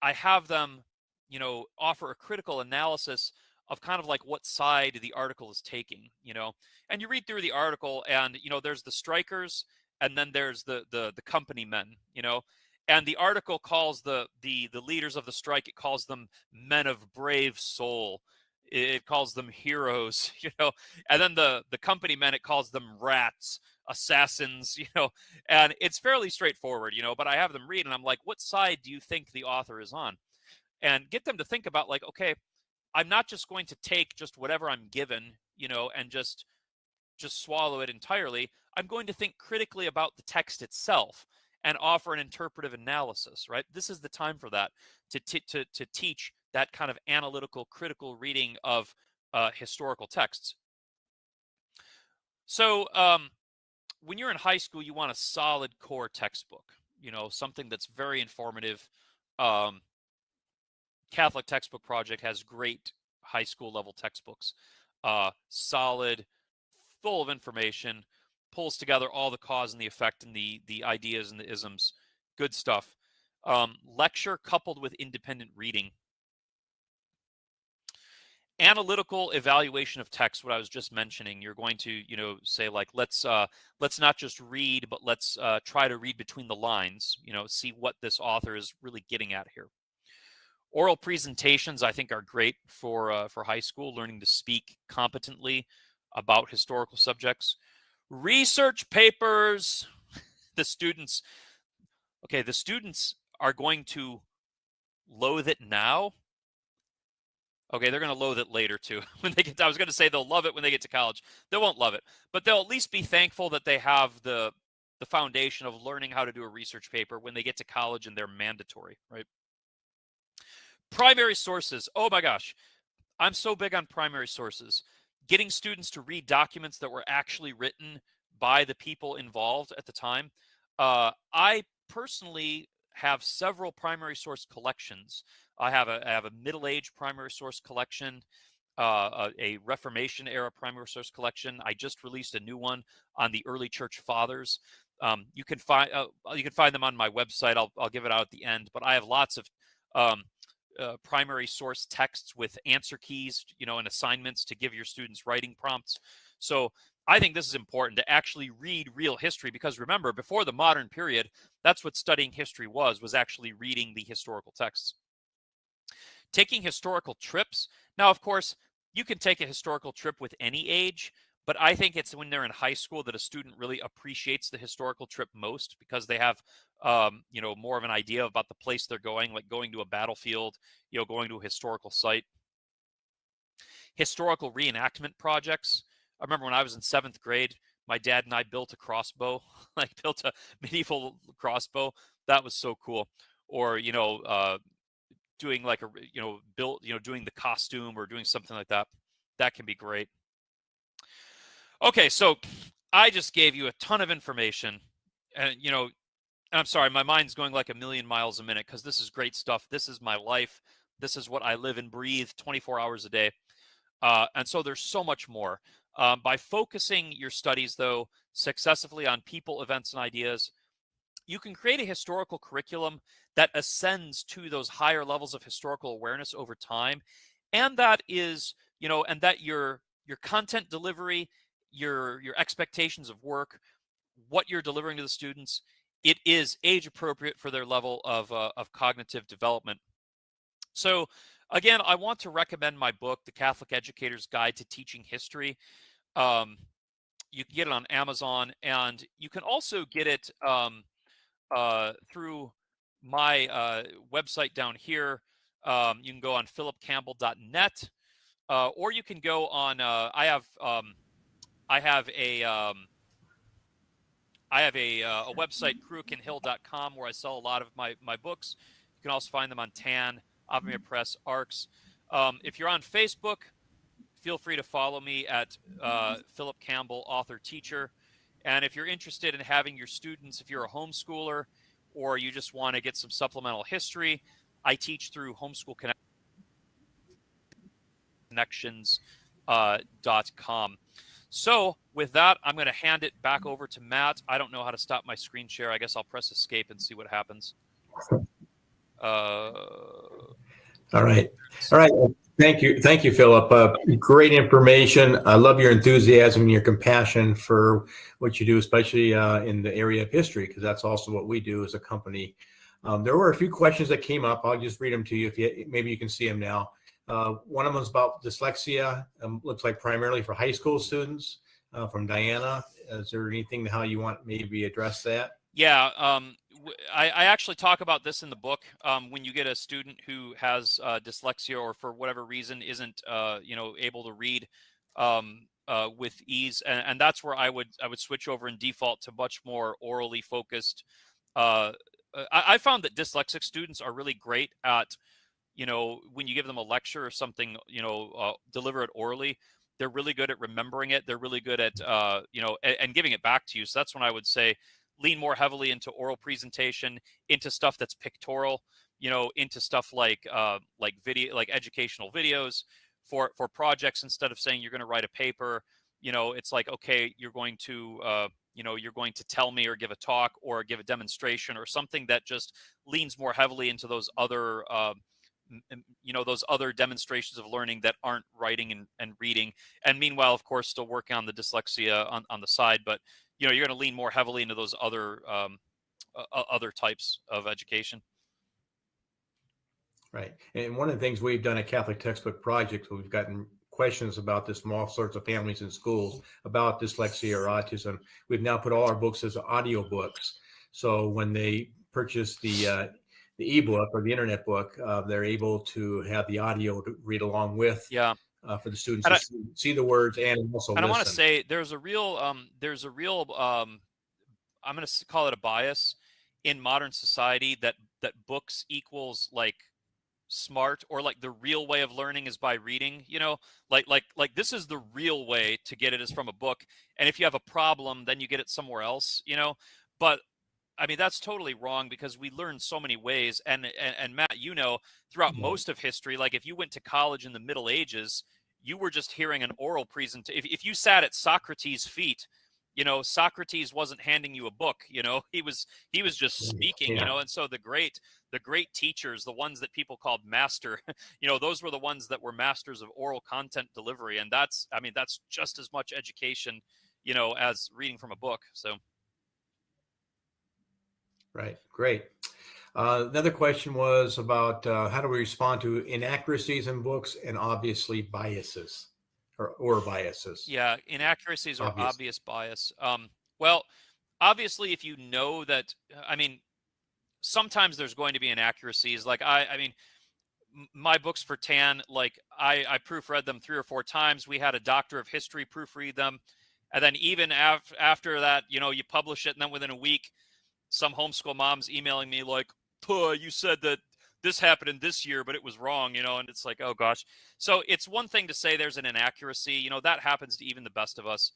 I have them, you know, offer a critical analysis of kind of like what side the article is taking, you know. And you read through the article, and you know, there's the strikers. And then there's the company men, you know, and the article calls the leaders of the strike, it calls them men of brave soul. It calls them heroes, you know, and then the company men, it calls them rats, assassins, you know, and it's fairly straightforward, you know, but I have them read and I'm like, what side do you think the author is on? And get them to think about like, okay, I'm not just going to take just whatever I'm given, you know, and just swallow it entirely. I'm going to think critically about the text itself and offer an interpretive analysis, right? This is the time for that, to teach that kind of analytical, critical reading of historical texts. So when you're in high school, you want a solid core textbook, you know, something that's very informative. Catholic Textbook Project has great high school level textbooks, solid, full of information, pulls together all the cause and the effect and the ideas and the isms. Good stuff. Lecture coupled with independent reading. Analytical evaluation of text, what I was just mentioning. You're going to, you know, say like, let's not just read, but let's try to read between the lines, you know, see what this author is really getting at here. Oral presentations, I think, are great for high school, learning to speak competently about historical subjects. Research papers, the students are going to loathe it now. Okay, they're going to loathe it later too. When they get to, I was going to say they'll love it when they get to college. They won't love it, but they'll at least be thankful that they have the foundation of learning how to do a research paper when they get to college and they're mandatory, right? Primary sources. Oh my gosh. I'm so big on primary sources. Getting students to read documents that were actually written by the people involved at the time. I personally have several primary source collections. I have a Middle Age primary source collection, a Reformation era primary source collection. I just released a new one on the early church fathers. You can find them on my website. I'll give it out at the end, but I have lots of primary source texts with answer keys, you know, and assignments to give your students writing prompts. So I think this is important to actually read real history, because remember, before the modern period, that's what studying history was actually reading the historical texts. Taking historical trips. Now, of course, you can take a historical trip with any age, but I think it's when they're in high school that a student really appreciates the historical trip most, because they have, you know, more of an idea about the place they're going, like going to a battlefield, you know, going to a historical site. Historical reenactment projects. I remember when I was in 7th grade, my dad and I built a crossbow, like built a medieval crossbow. That was so cool. Or, you know, doing like a, you know, built, you know, doing the costume or doing something like that. That can be great. Okay, so I just gave you a ton of information, and you know, and I'm sorry, my mind's going like a million miles a minute, because this is great stuff. This is my life. This is what I live and breathe 24 hours a day. And so there's so much more. By focusing your studies, though, successively on people, events, and ideas, you can create a historical curriculum that ascends to those higher levels of historical awareness over time. And that is, you know, and that your content delivery, your expectations of work, what you're delivering to the students, it is age appropriate for their level of cognitive development. So again, I want to recommend my book, The Catholic Educator's Guide to Teaching History. You can get it on Amazon, and you can also get it through my website down here. You can go on philipcampbell.net, or you can go on, I have a website, cruachanhill.com, where I sell a lot of my books. You can also find them on TAN, Ave Maria Press, ARCS. If you're on Facebook, feel free to follow me at Philip Campbell, author, teacher. And if you're interested in having your students, if you're a homeschooler or you just want to get some supplemental history, I teach through Homeschool Connections, .com. So with that, I'm going to hand it back over to Matt. I don't know how to stop my screen share. I guess I'll press escape and see what happens. All right. All right. Thank you. Thank you, Philip. Great information. I love your enthusiasm and your compassion for what you do, especially in the area of history, because that's also what we do as a company. There were a few questions that came up. I'll just read them to you. If you, maybe you can see them now. One of them is about dyslexia. Looks like primarily for high school students, from Diana. Is there anything how you want maybe address that? Yeah, I actually talk about this in the book. When you get a student who has dyslexia or for whatever reason isn't able to read with ease, and that's where I would switch over and default to much more orally focused. I found that dyslexic students are really great at, when you give them a lecture or something, deliver it orally. They're really good at remembering it. They're really good at, and giving it back to you. So that's when I would say lean more heavily into oral presentation, into stuff that's pictorial, into stuff like video, like educational videos for projects, instead of saying you're going to write a paper. It's like, okay, you're going to, you're going to tell me or give a talk or give a demonstration or something that just leans more heavily into those other, those other demonstrations of learning that aren't writing and reading. And meanwhile, of course, still working on the dyslexia on the side, but, you're going to lean more heavily into those other types of education. Right. And one of the things we've done at Catholic Textbook Project, we've gotten questions about this from all sorts of families and schools about dyslexia or autism. We've now put all our books as audio books, so when they purchase the ebook or the internet book, they're able to have the audio to read along with. Yeah, for the students to see the words and also. And listen. I want to say there's a real I'm going to call it a bias in modern society that books equals like smart, or like the real way of learning is by reading, like this is the real way to get it is from a book. And if you have a problem, then you get it somewhere else, but I mean, that's totally wrong, because we learn so many ways. And Matt, throughout most of history, like if you went to college in the Middle Ages, you were just hearing an oral presentation. If you sat at Socrates' feet, Socrates wasn't handing you a book, he was just speaking, and so the great teachers, the ones that people called master, those were the ones that were masters of oral content delivery. And that's, I mean, that's just as much education, as reading from a book. So. Right. Great. Another question was about how do we respond to inaccuracies in books and obviously biases. Or biases. Yeah, inaccuracies or obvious bias. Well, obviously, if you know that, I mean, sometimes there's going to be inaccuracies. Like I mean, my books for TAN, like I proofread them 3 or 4 times. We had a doctor of history proofread them, and then even after that, you publish it, and then within a week, some homeschool mom's emailing me like, "Puh, you said that this happened in this year, but it was wrong," and it's like, oh gosh. So it's one thing to say there's an inaccuracy, that happens to even the best of us,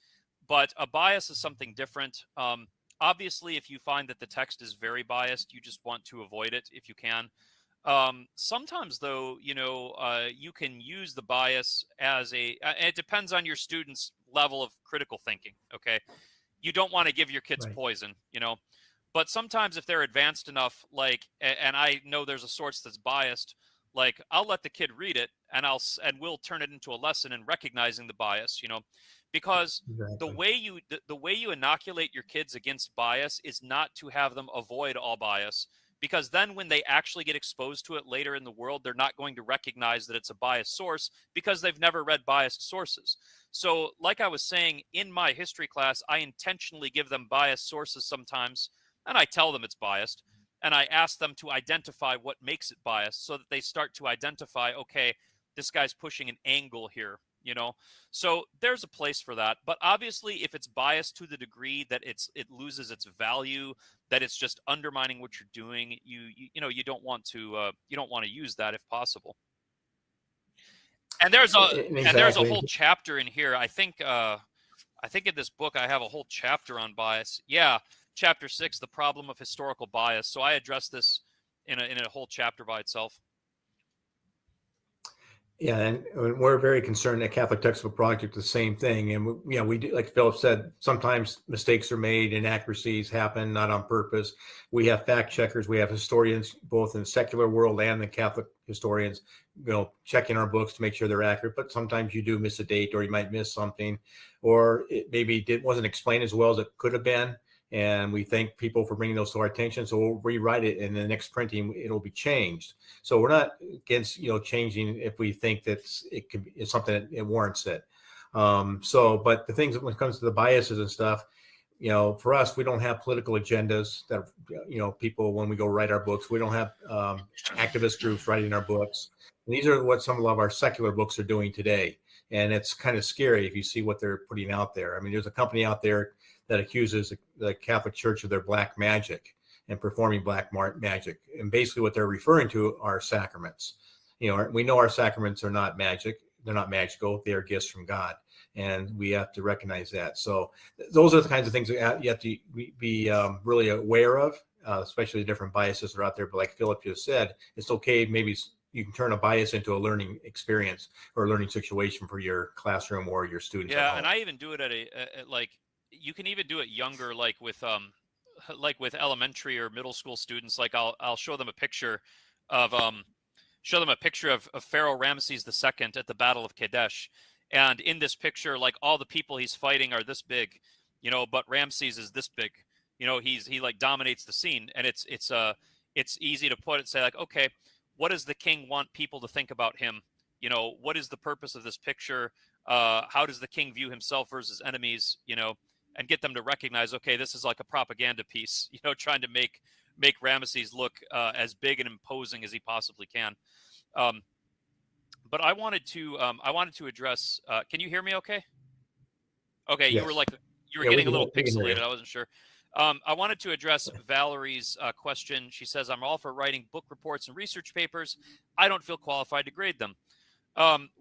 but a bias is something different. Obviously, if you find that the text is very biased, you just want to avoid it if you can. Sometimes though, you can use the bias as it depends on your student's level of critical thinking. Okay. You don't want to give your kids poison, But sometimes if they're advanced enough, like, and I know there's a source that's biased, like I'll let the kid read it and we'll turn it into a lesson in recognizing the bias, because exactly. The way you inoculate your kids against bias is not to have them avoid all bias, because then when they actually get exposed to it later in the world, they're not going to recognize that it's a biased source because they've never read biased sources. So like I was saying, in my history class, I intentionally give them biased sources sometimes, and I tell them it's biased, and I ask them to identify what makes it biased so that they start to identify, okay, this guy's pushing an angle here, you know? So there's a place for that. But obviously, if it's biased to the degree that it loses its value, that it's just undermining what you're doing, you know, you don't want to use that if possible. And there's a exactly. And there's a whole chapter in here. I think in this book I have a whole chapter on bias. Yeah, chapter 6, the problem of historical bias. So I address this in a whole chapter by itself. Yeah, and we're very concerned at Catholic Textbook Project, the same thing. And you know, we do, like Philip said, sometimes mistakes are made, inaccuracies happen, not on purpose. We have fact checkers, we have historians, both in the secular world and the Catholic historians, you know, checking our books to make sure they're accurate. But sometimes you do miss a date, or you might miss something, or it maybe wasn't explained as well as it could have been. And we thank people for bringing those to our attention. So we'll rewrite it, and in the next printing, it'll be changed. So we're not against, you know, changing if we think that it's something that it warrants it. But the things when it comes to the biases and stuff, you know, for us, we don't have political agendas that, you know, people, when we go write our books, we don't have activist groups writing our books. And these are what some of our secular books are doing today. And it's kind of scary if you see what they're putting out there. I mean, there's a company out there that accuses the Catholic Church of their black magic and performing black magic. And basically what they're referring to are sacraments. You know, we know our sacraments are not magic. They're not magical. They are gifts from God. And we have to recognize that. So those are the kinds of things that you have to be really aware of, especially the different biases that are out there. But like Philip just said, it's okay. Maybe you can turn a bias into a learning experience or a learning situation for your classroom or your students. Yeah, and I even do it at you can even do it younger, like with elementary or middle school students. Like I'll show them a picture of Pharaoh Ramesses II at the Battle of Kadesh, and in this picture, like all the people he's fighting are this big, you know, but Ramesses is this big, you know, he like dominates the scene, and it's easy to put it, say like, okay, what does the king want people to think about him? You know, what is the purpose of this picture? How does the king view himself versus enemies? You know. And get them to recognize, okay, this is like a propaganda piece, you know, trying to make Ramesses look as big and imposing as he possibly can. But I wanted to address. Can you hear me? Okay. Okay, yes. you were getting a little pixelated. I wasn't sure. I wanted to address Valerie's question. She says, "I'm all for writing book reports and research papers. I don't feel qualified to grade them."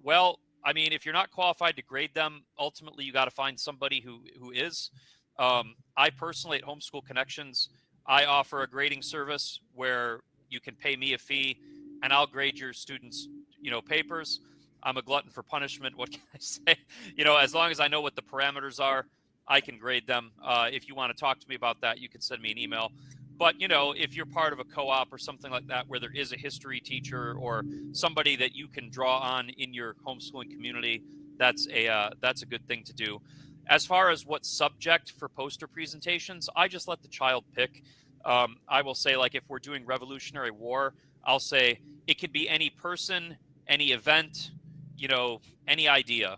Well, I mean, if you're not qualified to grade them, ultimately you got to find somebody who is. I personally, at Homeschool Connections, I offer a grading service where you can pay me a fee and I'll grade your students, you know, papers. I'm a glutton for punishment. What can I say? You know, as long as I know what the parameters are, I can grade them. If you want to talk to me about that, you can send me an email. But, you know, if you're part of a co-op or something like that, where there is a history teacher or somebody that you can draw on in your homeschooling community, that's a good thing to do. As far as what subject for poster presentations, I just let the child pick. I will say, like, if we're doing Revolutionary War, I'll say it could be any person, any event, you know, any idea.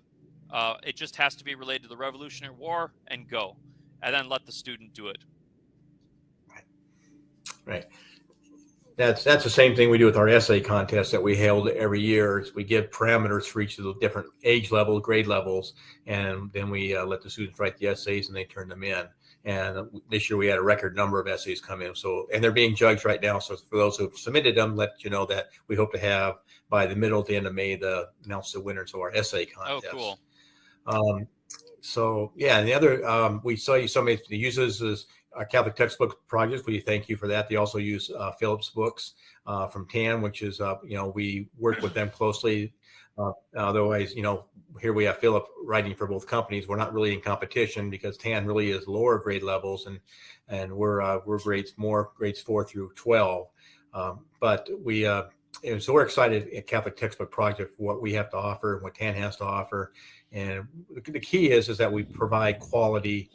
It just has to be related to the Revolutionary War, and go. And then let the student do it. Right. That's the same thing we do with our essay contest that we held every year. We give parameters for each of the different age levels, grade levels, and then we let the students write the essays and they turn them in. And this year we had a record number of essays come in. So, and they're being judged right now. So for those who've submitted them, let you know that we hope to have by the middle to the end of May, announce the winners of our essay contest. Oh, cool. So yeah, and the other, we saw you, somebody uses this, our Catholic Textbook Project, we thank you for that. They also use Philip's books from TAN, which is, you know, we work with them closely. Otherwise, you know, here we have Philip writing for both companies. We're not really in competition because TAN really is lower grade levels, and we're grades 4 through 12. But we, and so we're excited at Catholic Textbook Project for what we have to offer and what TAN has to offer. And the key is that we provide quality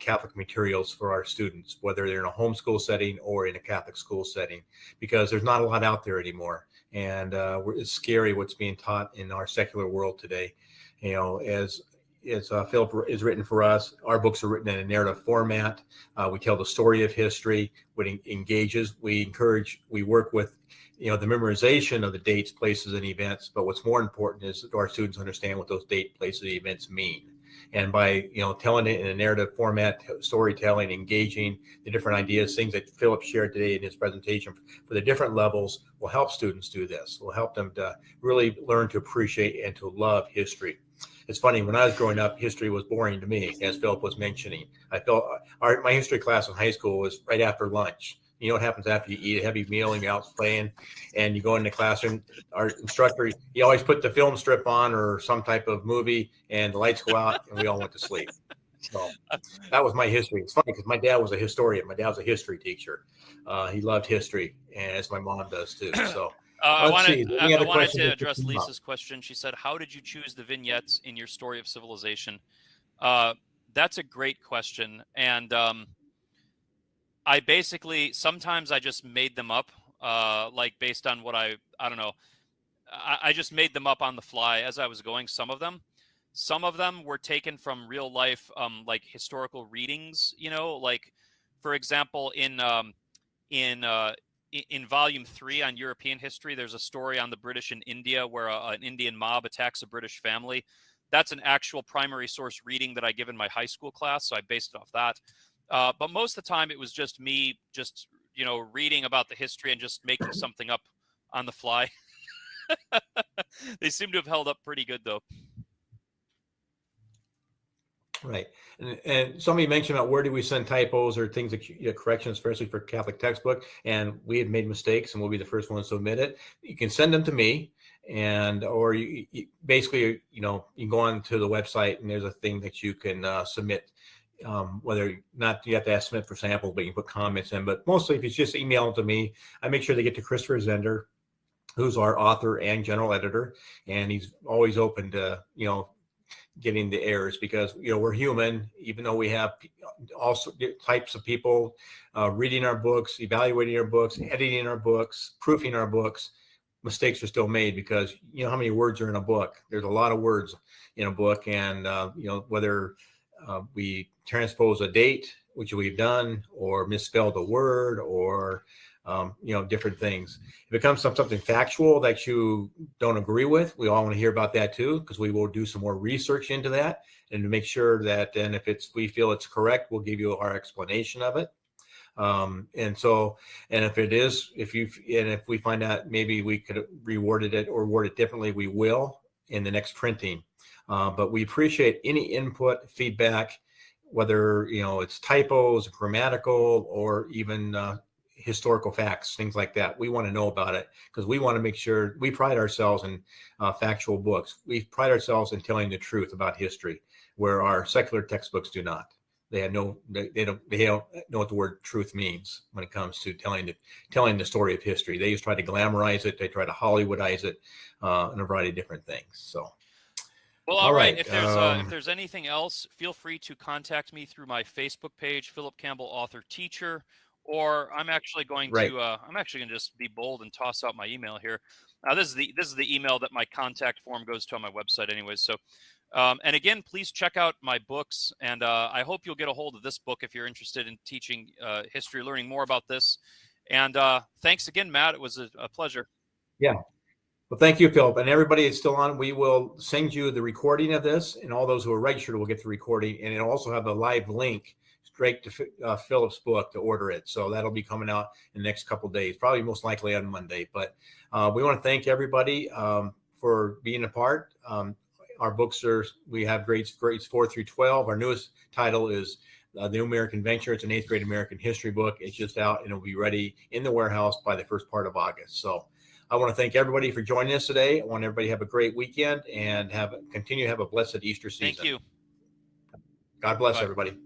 Catholic materials for our students, whether they're in a homeschool setting or in a Catholic school setting, because there's not a lot out there anymore. And it's scary what's being taught in our secular world today. You know, as Philip is written for us, our books are written in a narrative format. We tell the story of history. What engages, we encourage, we work with, you know, the memorization of the dates, places, and events. But what's more important is that our students understand what those date, places, and events mean. And by, you know, telling it in a narrative format, storytelling, engaging the different ideas, things that Philip shared today in his presentation for the different levels will help students do this, will help them to really learn to appreciate and to love history. It's funny, when I was growing up, history was boring to me, as Philip was mentioning. I felt my history class in high school was right after lunch. You know what happens after you eat a heavy meal and you're out playing and you go in the classroom, our instructor, he always put the film strip on or some type of movie and the lights go out and we all went to sleep. So that was my history. It's funny because my dad was a historian. My dad was a history teacher. He loved history, and as my mom does too. So I wanted to address Lisa's question. She said, how did you choose the vignettes in your story of civilization? That's a great question. And, I basically, sometimes I just made them up, like based on what I don't know. I just made them up on the fly as I was going. Some of them were taken from real life, like historical readings, you know, like for example, in volume 3 on European history, there's a story on the British in India where an Indian mob attacks a British family. That's an actual primary source reading that I give in my high school class. So I based it off that. But most of the time it was just me, just, you know, reading about the history and just making something up on the fly. They seem to have held up pretty good though. Right. And somebody mentioned about where do we send typos or things that corrections, especially for Catholic textbook. And we have made mistakes and we'll be the first ones to admit it. You can send them to me. And, or you basically, you know, you go on to the website and there's a thing that you can submit. Whether not you have to ask Smith for samples, but you can put comments in. But mostly, if it's just emailed to me, I make sure they get to Christopher Zender, who's our author and general editor, and he's always open to, you know, getting the errors because, you know, we're human. Even though we have all types of people reading our books, evaluating our books, editing our books, proofing our books, mistakes are still made because you know how many words are in a book. There's a lot of words in a book, and you know whether we transpose a date, which we've done, or misspelled a word, or you know, different things. If it comes to something factual that you don't agree with, we all want to hear about that too, because we will do some more research into that and to make sure that then if it's we feel it's correct, we'll give you our explanation of it. And if it is, if we find out maybe we could have reworded it or word it differently, we will in the next printing. But we appreciate any input, feedback, whether, you know, it's typos, grammatical, or even historical facts, things like that. We want to know about it because we want to make sure we pride ourselves in factual books. We pride ourselves in telling the truth about history, where our secular textbooks do not. They have no, they don't know what the word truth means when it comes to telling the story of history. They just try to glamorize it. They try to Hollywoodize it, and a variety of different things. So. Well, all right. If there's anything else, feel free to contact me through my Facebook page, Philip Campbell, author, teacher, or I'm actually going to I'm actually going to just be bold and toss out my email here. This is the email that my contact form goes to on my website, anyways. So, and again, please check out my books, and I hope you'll get a hold of this book if you're interested in teaching history, learning more about this. And thanks again, Matt. It was a pleasure. Yeah. Well, thank you, Philip. And everybody is still on. We will send you the recording of this, and all those who are registered will get the recording. And it'll also have a live link straight to Philip's book to order it. So that'll be coming out in the next couple of days, probably most likely on Monday. But we want to thank everybody for being a part. Our books are, we have grades 4 through 12. Our newest title is The New American Venture. It's an 8th grade American history book. It's just out, and it'll be ready in the warehouse by the first part of August. So I want to thank everybody for joining us today. I want everybody to have a great weekend and continue to have a blessed Easter season. Thank you. God bless everybody.